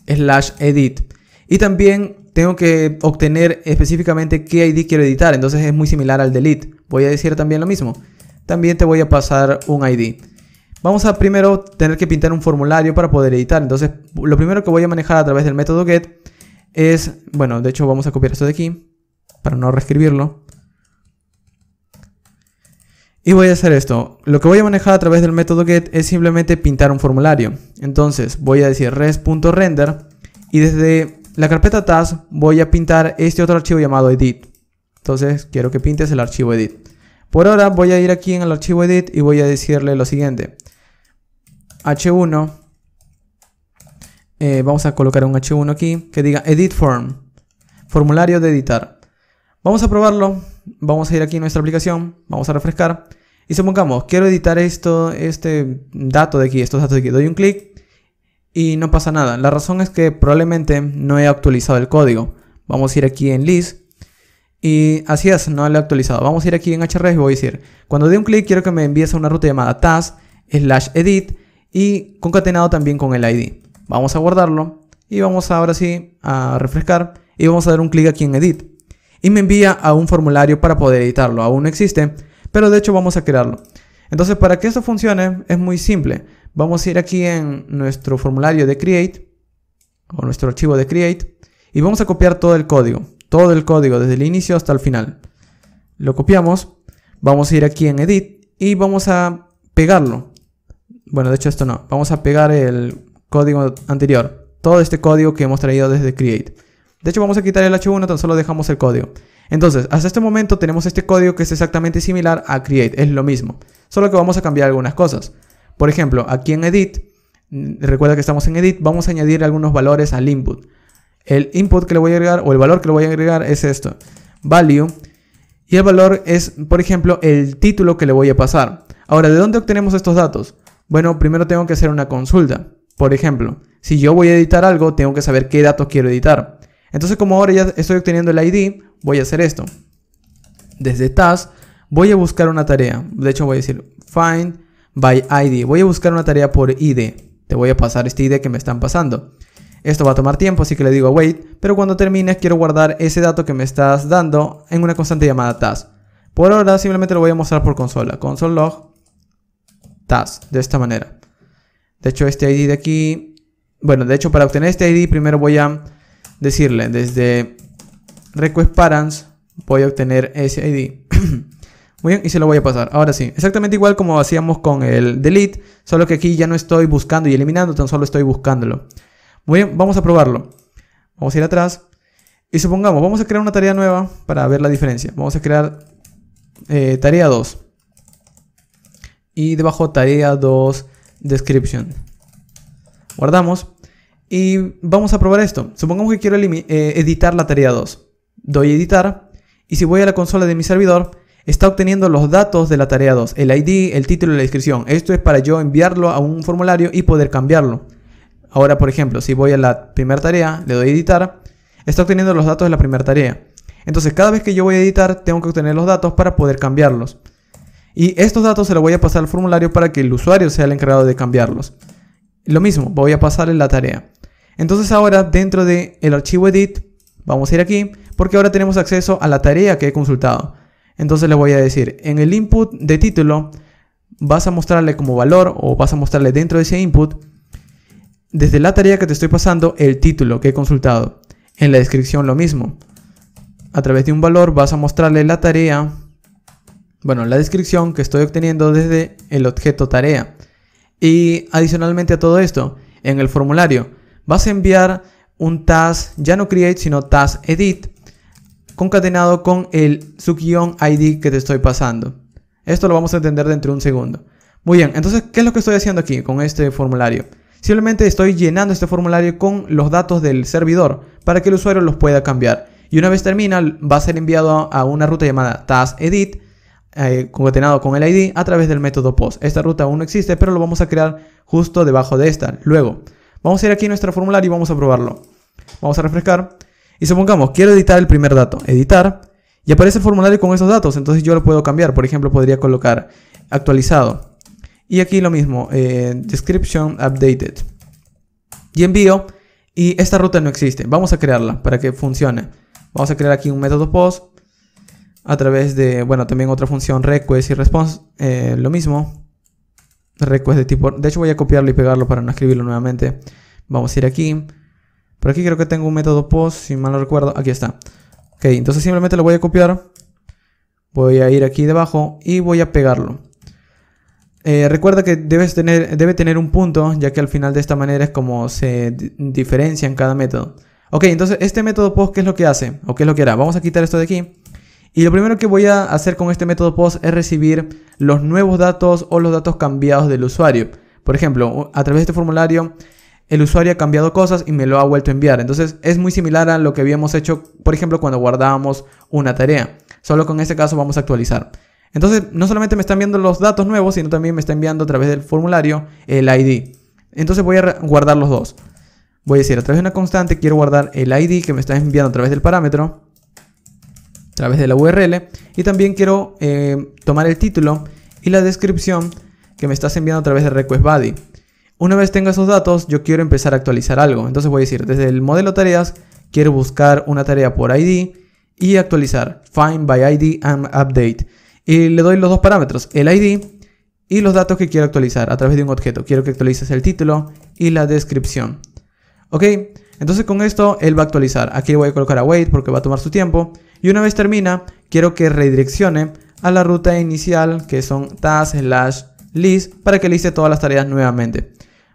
/edit. Y también tengo que obtener específicamente qué ID quiero editar. Entonces es muy similar al delete. Voy a decir también lo mismo. También te voy a pasar un ID. Vamos a primero tener que pintar un formulario para poder editar. Entonces lo primero que voy a manejar a través del método get es... Bueno, de hecho vamos a copiar esto de aquí para no reescribirlo. Y voy a hacer esto. Lo que voy a manejar a través del método get es simplemente pintar un formulario. Entonces voy a decir res.render y desde la carpeta task voy a pintar este otro archivo llamado edit. Entonces quiero que pintes el archivo edit. Por ahora voy a ir aquí en el archivo edit y voy a decirle lo siguiente. H1. Vamos a colocar un H1 aquí que diga edit form. Formulario de editar. Vamos a probarlo, vamos a ir aquí a nuestra aplicación, vamos a refrescar y supongamos, quiero editar esto, estos datos de aquí, doy un clic y no pasa nada. La razón es que probablemente no he actualizado el código. Vamos a ir aquí en list y así es, no lo he actualizado. Vamos a ir aquí en href y voy a decir, cuando dé un clic quiero que me envíes a una ruta llamada task/edit y concatenado también con el ID. Vamos a guardarlo y vamos ahora sí a refrescar y vamos a dar un clic aquí en edit. Y me envía a un formulario para poder editarlo. Aún no existe, pero de hecho vamos a crearlo. Entonces para que esto funcione es muy simple. Vamos a ir aquí en nuestro formulario de create. O nuestro archivo de create. Y vamos a copiar todo el código. Todo el código desde el inicio hasta el final. Lo copiamos. Vamos a ir aquí en edit. Y vamos a pegarlo. Bueno, de hecho esto no. Vamos a pegar el código anterior. Todo este código que hemos traído desde create. De hecho vamos a quitar el H1, tan solo dejamos el código. Entonces, hasta este momento tenemos este código que es exactamente similar a create, es lo mismo, solo que vamos a cambiar algunas cosas. Por ejemplo, aquí en edit, recuerda que estamos en edit, vamos a añadir algunos valores al input. El input que le voy a agregar, o el valor que le voy a agregar, es esto, value, y el valor es, por ejemplo, el título que le voy a pasar. Ahora, ¿de dónde obtenemos estos datos? Bueno, primero tengo que hacer una consulta. Por ejemplo, si yo voy a editar algo, tengo que saber qué datos quiero editar. Entonces, como ahora ya estoy obteniendo el ID, voy a hacer esto. Desde task, voy a buscar una tarea. De hecho, voy a decir find by ID. Voy a buscar una tarea por ID. Te voy a pasar este ID que me están pasando. Esto va a tomar tiempo, así que le digo wait. Pero cuando termines, quiero guardar ese dato que me estás dando en una constante llamada task. Por ahora, simplemente lo voy a mostrar por consola. Console log task, de esta manera. De hecho, este ID de aquí... Bueno, de hecho, para obtener este ID, primero voy a decirle desde request parents, voy a obtener ese ID. Muy bien, y se lo voy a pasar. Ahora sí, exactamente igual como hacíamos con el delete, solo que aquí ya no estoy buscando y eliminando, tan solo estoy buscándolo. Muy bien, vamos a probarlo. Vamos a ir atrás. Y supongamos, vamos a crear una tarea nueva para ver la diferencia. Vamos a crear tarea 2. Y debajo tarea 2 description. Guardamos. Y vamos a probar esto. Supongamos que quiero editar la tarea 2. Doy a editar. Y si voy a la consola de mi servidor, está obteniendo los datos de la tarea 2. El ID, el título y la descripción. Esto es para yo enviarlo a un formulario y poder cambiarlo. Ahora, por ejemplo, si voy a la primera tarea, le doy a editar, está obteniendo los datos de la primera tarea. Entonces, cada vez que yo voy a editar, tengo que obtener los datos para poder cambiarlos. Y estos datos se los voy a pasar al formulario para que el usuario sea el encargado de cambiarlos. Lo mismo, voy a pasarle la tarea. Entonces, ahora, dentro del archivo edit, vamos a ir aquí, porque ahora tenemos acceso a la tarea que he consultado. Entonces, le voy a decir, en el input de título, vas a mostrarle como valor, o vas a mostrarle dentro de ese input, desde la tarea que te estoy pasando, el título que he consultado. En la descripción lo mismo. A través de un valor vas a mostrarle la tarea, bueno, la descripción que estoy obteniendo desde el objeto tarea. Y adicionalmente a todo esto, en el formulario, vas a enviar un task, ya no create, sino task edit, concatenado con el subguión ID que te estoy pasando. Esto lo vamos a entender dentro de un segundo. Muy bien, entonces, ¿qué es lo que estoy haciendo aquí con este formulario? Simplemente estoy llenando este formulario con los datos del servidor para que el usuario los pueda cambiar. Y una vez termina, va a ser enviado a una ruta llamada taskEdit, concatenado con el ID, a través del método POST. Esta ruta aún no existe, pero lo vamos a crear justo debajo de esta. Luego, vamos a ir aquí a nuestro formulario y vamos a probarlo. Vamos a refrescar. Y supongamos, quiero editar el primer dato. Editar. Y aparece el formulario con esos datos, entonces yo lo puedo cambiar. Por ejemplo, podría colocar actualizado. Y aquí lo mismo, description updated. Y envío, y esta ruta no existe. Vamos a crearla para que funcione. Vamos a crear aquí un método post a través de, bueno, también otra función request y response, lo mismo. Request de tipo, de hecho voy a copiarlo y pegarlo para no escribirlo nuevamente. Vamos a ir aquí. Por aquí creo que tengo un método post, si mal no recuerdo. Aquí está. Ok, entonces simplemente lo voy a copiar. Voy a ir aquí debajo y voy a pegarlo. Recuerda que debe tener un punto, ya que al final de esta manera es como se diferencian cada método. Ok, entonces este método post, ¿qué es lo que hace? ¿O qué es lo que hará? Vamos a quitar esto de aquí. Y lo primero que voy a hacer con este método post es recibir los nuevos datos o los datos cambiados del usuario. Por ejemplo, a través de este formulario, el usuario ha cambiado cosas y me lo ha vuelto a enviar. Entonces es muy similar a lo que habíamos hecho, por ejemplo, cuando guardábamos una tarea. Solo que en este caso vamos a actualizar. Entonces, no solamente me están enviando los datos nuevos, sino también me está enviando a través del formulario el ID. Entonces voy a guardar los dos. Voy a decir, a través de una constante quiero guardar el ID que me está enviando a través del parámetro, a través de la URL. Y también quiero tomar el título y la descripción que me estás enviando a través de request body. Una vez tenga esos datos, yo quiero empezar a actualizar algo. Entonces voy a decir, desde el modelo tareas, quiero buscar una tarea por ID y actualizar. Find by ID and update. Y le doy los dos parámetros, el ID y los datos que quiero actualizar a través de un objeto. Quiero que actualices el título y la descripción. Ok, entonces con esto él va a actualizar. Aquí voy a colocar await porque va a tomar su tiempo. Y una vez termina, quiero que redireccione a la ruta inicial, que son task/list, para que liste todas las tareas nuevamente.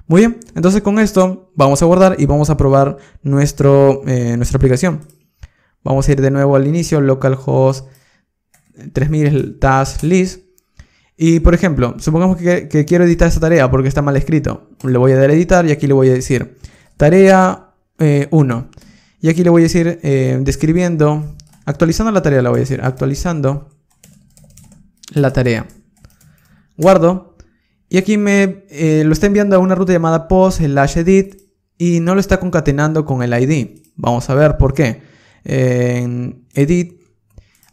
Muy bien, entonces con esto vamos a guardar y vamos a probar nuestra aplicación. Vamos a ir de nuevo al inicio, localhost 3000 task list. Y por ejemplo, supongamos que quiero editar esta tarea porque está mal escrito. Le voy a dar a editar y aquí le voy a decir tarea 1. Y aquí le voy a decir describiendo, actualizando la tarea, le voy a decir actualizando la tarea. Guardo. Y aquí me lo está enviando a una ruta llamada post/edit y no lo está concatenando con el ID. Vamos a ver por qué. Edit.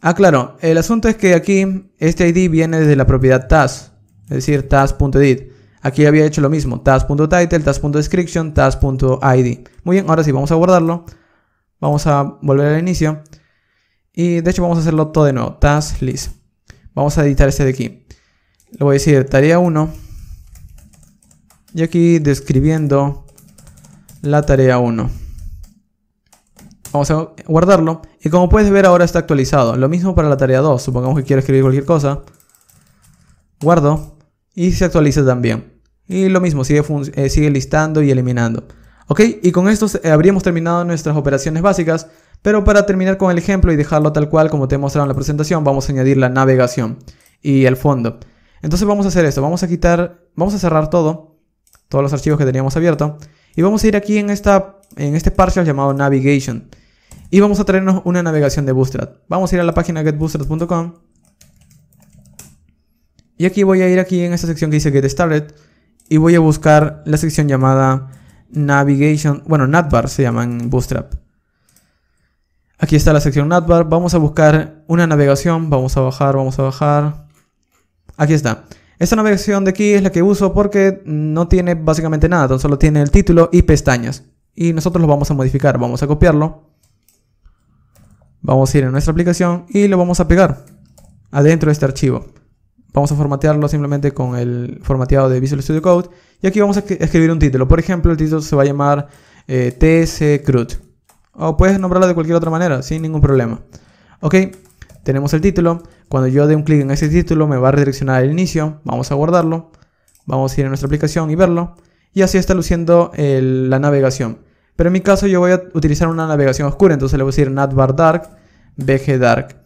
Ah, claro, el asunto es que aquí este ID viene desde la propiedad task, es decir, task.edit. Aquí había hecho lo mismo, task.title, task.description, task.id. Muy bien, ahora sí, vamos a guardarlo. Vamos a volver al inicio. Y de hecho vamos a hacerlo todo de nuevo, task list. Vamos a editar este de aquí. Le voy a decir tarea 1. Y aquí describiendo la tarea 1. Vamos a guardarlo. Y como puedes ver ahora está actualizado. Lo mismo para la tarea 2. Supongamos que quiero escribir cualquier cosa. Guardo. Y se actualiza también. Y lo mismo. Sigue listando y eliminando. Ok. Y con esto habríamos terminado nuestras operaciones básicas. Pero para terminar con el ejemplo y dejarlo tal cual como te he mostrado en la presentación, vamos a añadir la navegación. Y el fondo. Entonces vamos a hacer esto. Vamos a quitar. Vamos a cerrar todo. Todos los archivos que teníamos abierto. Y vamos a ir aquí en este partial llamado Navigation. Y vamos a traernos una navegación de Bootstrap. Vamos a ir a la página getbootstrap.com. Y aquí voy a ir aquí en esta sección que dice Get Started. Y voy a buscar la sección llamada Navigation. Bueno, Navbar se llama en Bootstrap. Aquí está la sección Navbar. Vamos a buscar una navegación. Vamos a bajar. Aquí está. Esta navegación de aquí es la que uso porque no tiene básicamente nada. Tan solo tiene el título y pestañas. Y nosotros lo vamos a modificar. Vamos a copiarlo. Vamos a ir a nuestra aplicación y lo vamos a pegar adentro de este archivo. Vamos a formatearlo simplemente con el formateado de Visual Studio Code. Y aquí vamos a escribir un título. Por ejemplo, el título se va a llamar ts-crud. O puedes nombrarlo de cualquier otra manera, sin ningún problema. Ok, tenemos el título. Cuando yo dé un clic en ese título me va a redireccionar al inicio. Vamos a guardarlo. Vamos a ir a nuestra aplicación y verlo. Y así está luciendo la navegación. Pero en mi caso yo voy a utilizar una navegación oscura. Entonces le voy a decir navbar dark, bg dark.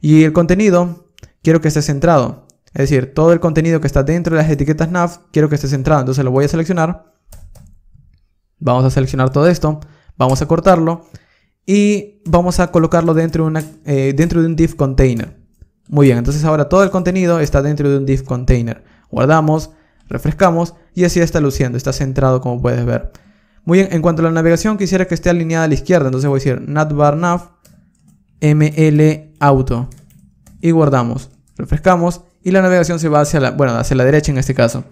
Y el contenido quiero que esté centrado. Es decir, todo el contenido que está dentro de las etiquetas nav quiero que esté centrado. Entonces lo voy a seleccionar. Vamos a seleccionar todo esto. Vamos a cortarlo. Y vamos a colocarlo dentro de un div container. Muy bien, entonces ahora todo el contenido está dentro de un div container. Guardamos, refrescamos y así está luciendo. Está centrado como puedes ver. Muy bien, en cuanto a la navegación quisiera que esté alineada a la izquierda. Entonces voy a decir navbar nav ml auto. Y guardamos, refrescamos y la navegación se va hacia la derecha en este caso.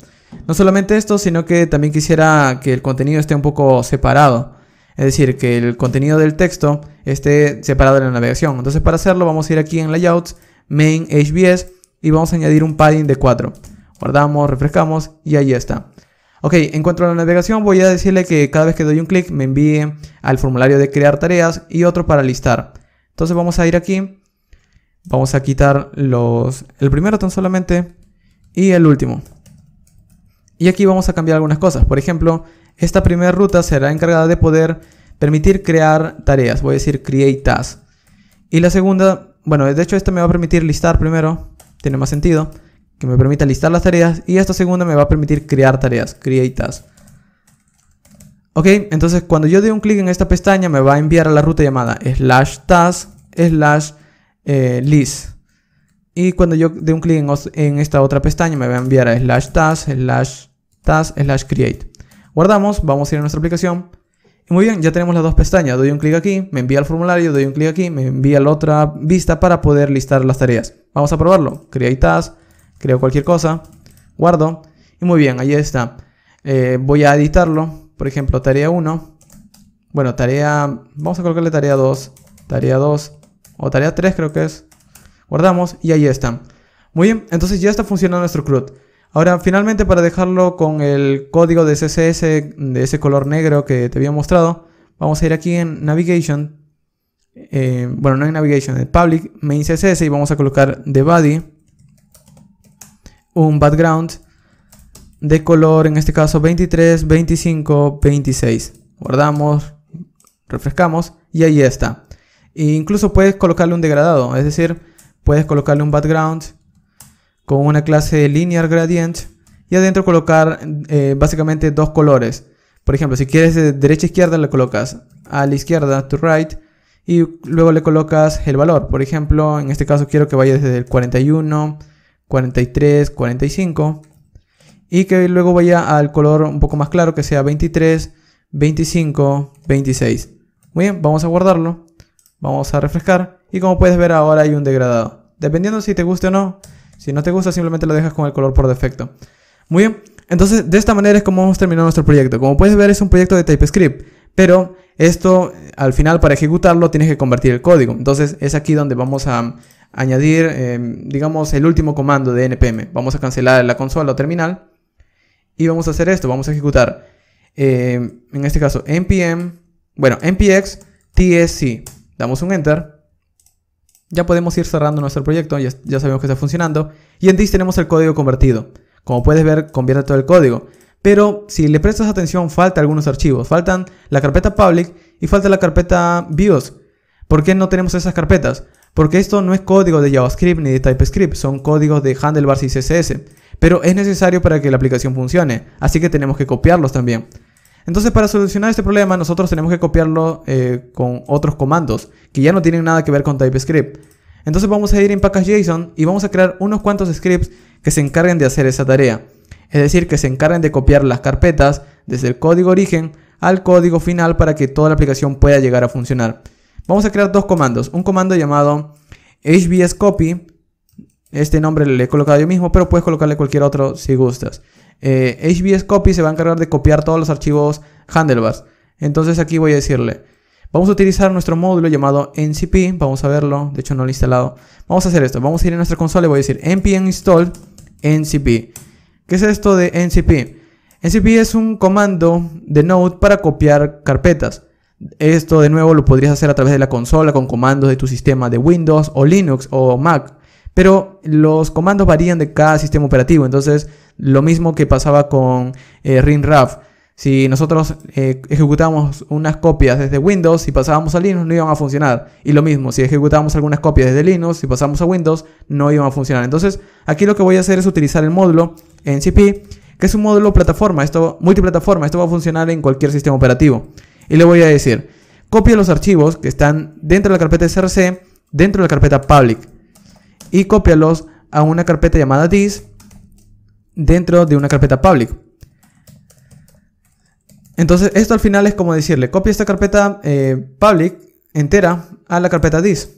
No solamente esto, sino que también quisiera que el contenido esté un poco separado. Es decir, que el contenido del texto esté separado de la navegación. Entonces para hacerlo vamos a ir aquí en layouts, main HBS y vamos a añadir un padding de 4. Guardamos, refrescamos y ahí está. Ok, en cuanto a la navegación voy a decirle que cada vez que doy un clic me envíe al formulario de crear tareas y otro para listar. Entonces vamos a ir aquí, vamos a quitar el primero tan solamente y el último. Y aquí vamos a cambiar algunas cosas. Por ejemplo, esta primera ruta será encargada de poder permitir crear tareas. Voy a decir create task. Y la segunda, bueno, de hecho esta me va a permitir listar primero, tiene más sentido. Que me permita listar las tareas. Y esta segunda me va a permitir crear tareas. Create task. Ok. Entonces cuando yo dé un clic en esta pestaña. Me va a enviar a la ruta llamada. /task/list. Y cuando yo dé un clic en esta otra pestaña. Me va a enviar a /task/task/create. Guardamos. Vamos a ir a nuestra aplicación. Y muy bien. Ya tenemos las dos pestañas. Doy un clic aquí. Me envía al formulario. Doy un clic aquí. Me envía a la otra vista. Para poder listar las tareas. Vamos a probarlo. Create task. Creo cualquier cosa, guardo y muy bien, ahí está. Voy a editarlo, por ejemplo, tarea 1. Bueno, vamos a colocarle tarea 2 o tarea 3 creo que es. Guardamos y ahí está. Muy bien, entonces ya está funcionando nuestro CRUD. Ahora, finalmente para dejarlo con el código de CSS de ese color negro que te había mostrado, vamos a ir aquí en Navigation. Bueno, no en Navigation, en Public Main CSS y vamos a colocar the body. Un background de color, en este caso 23, 25, 26. Guardamos, refrescamos y ahí está. E incluso puedes colocarle un degradado, es decir, puedes colocarle un background con una clase linear gradient y adentro colocar básicamente dos colores. Por ejemplo, si quieres de derecha a izquierda le colocas a la izquierda to right y luego le colocas el valor. Por ejemplo, en este caso quiero que vaya desde el 41, 43, 45 y que luego vaya al color un poco más claro que sea 23, 25, 26. Muy bien, vamos a guardarlo. Vamos a refrescar y como puedes ver ahora hay un degradado. Dependiendo si te guste o no. Si no te gusta simplemente lo dejas con el color por defecto. Muy bien, entonces de esta manera es como hemos terminado nuestro proyecto. Como puedes ver es un proyecto de TypeScript. Pero esto al final para ejecutarlo tienes que convertir el código. Entonces es aquí donde vamos a añadir digamos el último comando de npm. Vamos a cancelar la consola o terminal. Y vamos a hacer esto, vamos a ejecutar en este caso npx tsc. Damos un enter. Ya podemos ir cerrando nuestro proyecto. Ya sabemos que está funcionando. Y en this tenemos el código convertido. Como puedes ver, convierte todo el código. Pero si le prestas atención, faltan algunos archivos. Faltan la carpeta public y falta la carpeta views. ¿Por qué no tenemos esas carpetas? Porque esto no es código de JavaScript ni de TypeScript. Son códigos de Handlebars y CSS. Pero es necesario para que la aplicación funcione. Así que tenemos que copiarlos también. Entonces para solucionar este problema nosotros tenemos que copiarlo con otros comandos que ya no tienen nada que ver con TypeScript. Entonces vamos a ir en package.json y vamos a crear unos cuantos scripts que se encarguen de hacer esa tarea. Es decir, que se encarguen de copiar las carpetas desde el código origen al código final para que toda la aplicación pueda llegar a funcionar. Vamos a crear dos comandos. Un comando llamado hbscopy. Este nombre le he colocado yo mismo, pero puedes colocarle cualquier otro si gustas. HBSCopy se va a encargar de copiar todos los archivos handlebars. Entonces aquí voy a decirle, vamos a utilizar nuestro módulo llamado ncp, vamos a verlo, de hecho no lo he instalado. Vamos a hacer esto, vamos a ir a nuestra consola y voy a decir npm install ncp. ¿Qué es esto de ncp? Ncp es un comando de Node para copiar carpetas. Esto de nuevo lo podrías hacer a través de la consola con comandos de tu sistema de Windows o Linux o Mac. Pero los comandos varían de cada sistema operativo. Entonces lo mismo que pasaba con rimraf. Si nosotros ejecutamos unas copias desde Windows y pasábamos a Linux no iban a funcionar. Y lo mismo, si ejecutábamos algunas copias desde Linux y pasamos a Windows no iban a funcionar. Entonces aquí lo que voy a hacer es utilizar el módulo NCP, que es un módulo plataforma, esto multiplataforma. Esto va a funcionar en cualquier sistema operativo. Y le voy a decir, copia los archivos que están dentro de la carpeta src, dentro de la carpeta public, y cópialos a una carpeta llamada this dentro de una carpeta public. Entonces esto al final es como decirle, copia esta carpeta public entera a la carpeta this.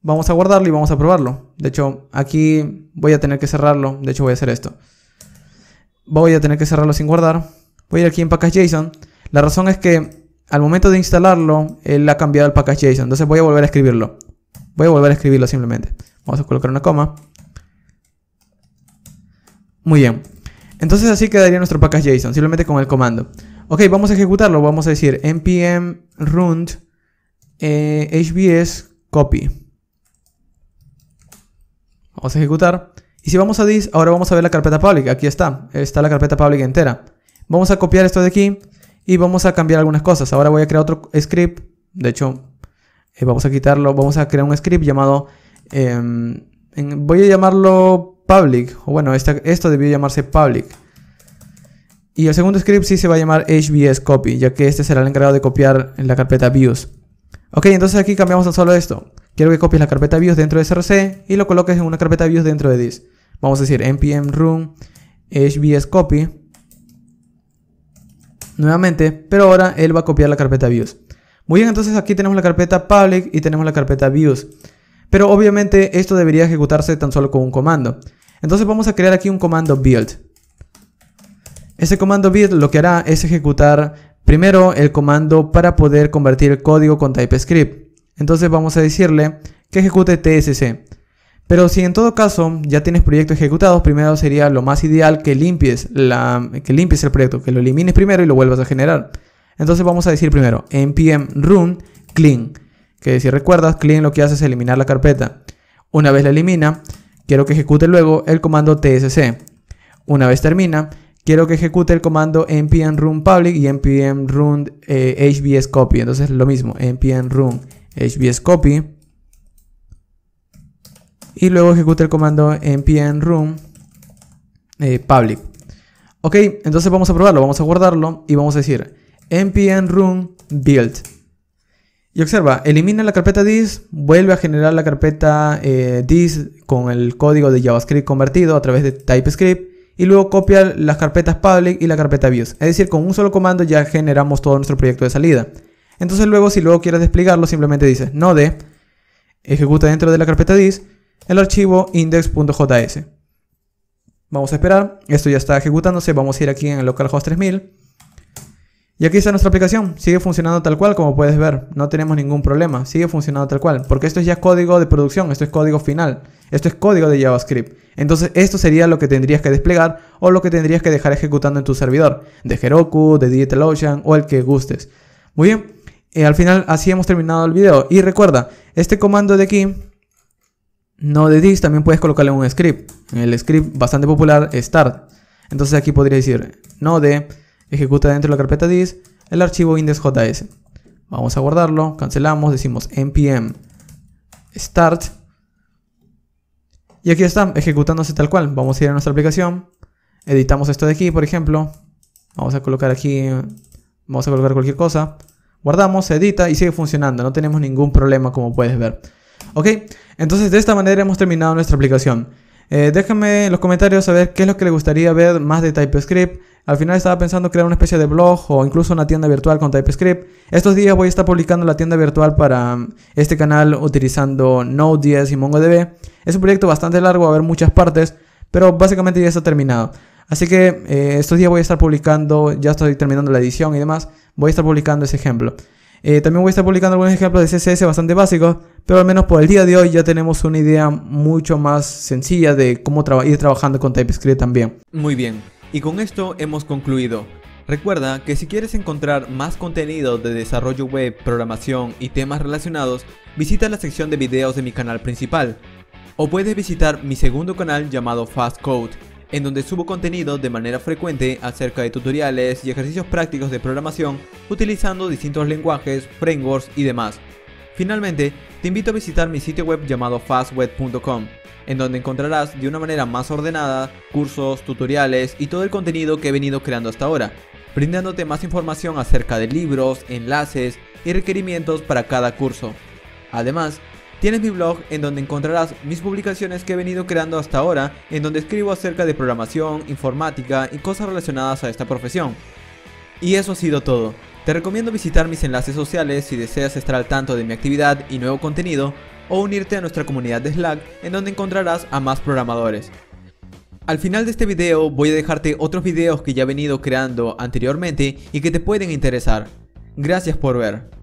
Vamos a guardarlo y vamos a probarlo. De hecho aquí voy a tener que cerrarlo. De hecho voy a hacer esto. Voy a tener que cerrarlo sin guardar. Voy a ir aquí en package.json. La razón es que al momento de instalarlo él ha cambiado el package.json. Entonces voy a volver a escribirlo. Voy a volver a escribirlo simplemente. Vamos a colocar una coma. Muy bien. Entonces así quedaría nuestro package.json, simplemente con el comando. Ok, vamos a ejecutarlo. Vamos a decir npm run hbscopy. Vamos a ejecutar. Y si vamos a this, ahora vamos a ver la carpeta public. Aquí está. Está la carpeta public entera. Vamos a copiar esto de aquí y vamos a cambiar algunas cosas. Ahora voy a crear otro script. De hecho, vamos a quitarlo. Vamos a crear un script llamado... voy a llamarlo public, o bueno, esto debió llamarse public. Y el segundo script sí se va a llamar hbscopy, ya que este será el encargado de copiar en la carpeta views. Ok, entonces aquí cambiamos tan solo esto. Quiero que copies la carpeta views dentro de src y lo coloques en una carpeta views dentro de this. Vamos a decir npm run hbscopy nuevamente, pero ahora él va a copiar la carpeta views. Muy bien, entonces aquí tenemos la carpeta public y tenemos la carpeta views. Pero obviamente esto debería ejecutarse tan solo con un comando. Entonces vamos a crear aquí un comando build. Este comando build lo que hará es ejecutar primero el comando para poder convertir el código con TypeScript. Entonces vamos a decirle que ejecute tsc. Pero si en todo caso ya tienes proyectos ejecutados, primero sería lo más ideal que limpies el proyecto, que lo elimines primero y lo vuelvas a generar. Entonces vamos a decir primero npm run clean. Que si recuerdas, clean lo que hace es eliminar la carpeta. Una vez la elimina, quiero que ejecute luego el comando tsc. Una vez termina, quiero que ejecute el comando npm run public y npm run hbscopy. Entonces lo mismo, npm run hbscopy y luego ejecuta el comando npm run public. Ok, entonces vamos a probarlo, vamos a guardarlo y vamos a decir npm run build. Y observa, elimina la carpeta dis, vuelve a generar la carpeta dis con el código de JavaScript convertido a través de TypeScript y luego copia las carpetas public y la carpeta views. Es decir, con un solo comando ya generamos todo nuestro proyecto de salida. Entonces luego, si luego quieres desplegarlo, simplemente dices node, ejecuta dentro de la carpeta dis el archivo index.js. Vamos a esperar, esto ya está ejecutándose, vamos a ir aquí en el localhost 3000. Y aquí está nuestra aplicación, sigue funcionando tal cual como puedes ver, no tenemos ningún problema, sigue funcionando tal cual, porque esto es ya código de producción, esto es código final, esto es código de JavaScript. Entonces esto sería lo que tendrías que desplegar o lo que tendrías que dejar ejecutando en tu servidor, de Heroku, de DigitalOcean o el que gustes. Muy bien, al final así hemos terminado el video y recuerda, este comando de aquí, no de this, también puedes colocarle un script, el script bastante popular start. Entonces aquí podría decir no de... ejecuta dentro de la carpeta dis el archivo index.js. Vamos a guardarlo, cancelamos, decimos npm start. Y aquí está, ejecutándose tal cual. Vamos a ir a nuestra aplicación. Editamos esto de aquí, por ejemplo. Vamos a colocar aquí, vamos a colocar cualquier cosa. Guardamos, se edita y sigue funcionando. No tenemos ningún problema como puedes ver. Ok, entonces de esta manera hemos terminado nuestra aplicación. Déjame en los comentarios saber qué es lo que les gustaría ver más de TypeScript. Al final estaba pensando crear una especie de blog o incluso una tienda virtual con TypeScript. Estos días voy a estar publicando la tienda virtual para este canal utilizando Node.js y MongoDB. Es un proyecto bastante largo, va a haber muchas partes, pero básicamente ya está terminado. Así que estos días voy a estar publicando, ya estoy terminando la edición y demás, voy a estar publicando ese ejemplo. También voy a estar publicando algunos ejemplos de CSS bastante básicos, pero al menos por el día de hoy ya tenemos una idea mucho más sencilla de cómo ir trabajando con TypeScript también. Muy bien, y con esto hemos concluido. Recuerda que si quieres encontrar más contenido de desarrollo web, programación y temas relacionados, visita la sección de videos de mi canal principal. O puedes visitar mi segundo canal llamado Fast Code, en donde subo contenido de manera frecuente acerca de tutoriales y ejercicios prácticos de programación utilizando distintos lenguajes, frameworks y demás. Finalmente, te invito a visitar mi sitio web llamado fastweb.com, en donde encontrarás de una manera más ordenada cursos, tutoriales y todo el contenido que he venido creando hasta ahora, brindándote más información acerca de libros, enlaces y requerimientos para cada curso. Además, tienes mi blog en donde encontrarás mis publicaciones que he venido creando hasta ahora, en donde escribo acerca de programación, informática y cosas relacionadas a esta profesión. Y eso ha sido todo. Te recomiendo visitar mis enlaces sociales si deseas estar al tanto de mi actividad y nuevo contenido, o unirte a nuestra comunidad de Slack en donde encontrarás a más programadores. Al final de este video voy a dejarte otros videos que ya he venido creando anteriormente y que te pueden interesar. Gracias por ver.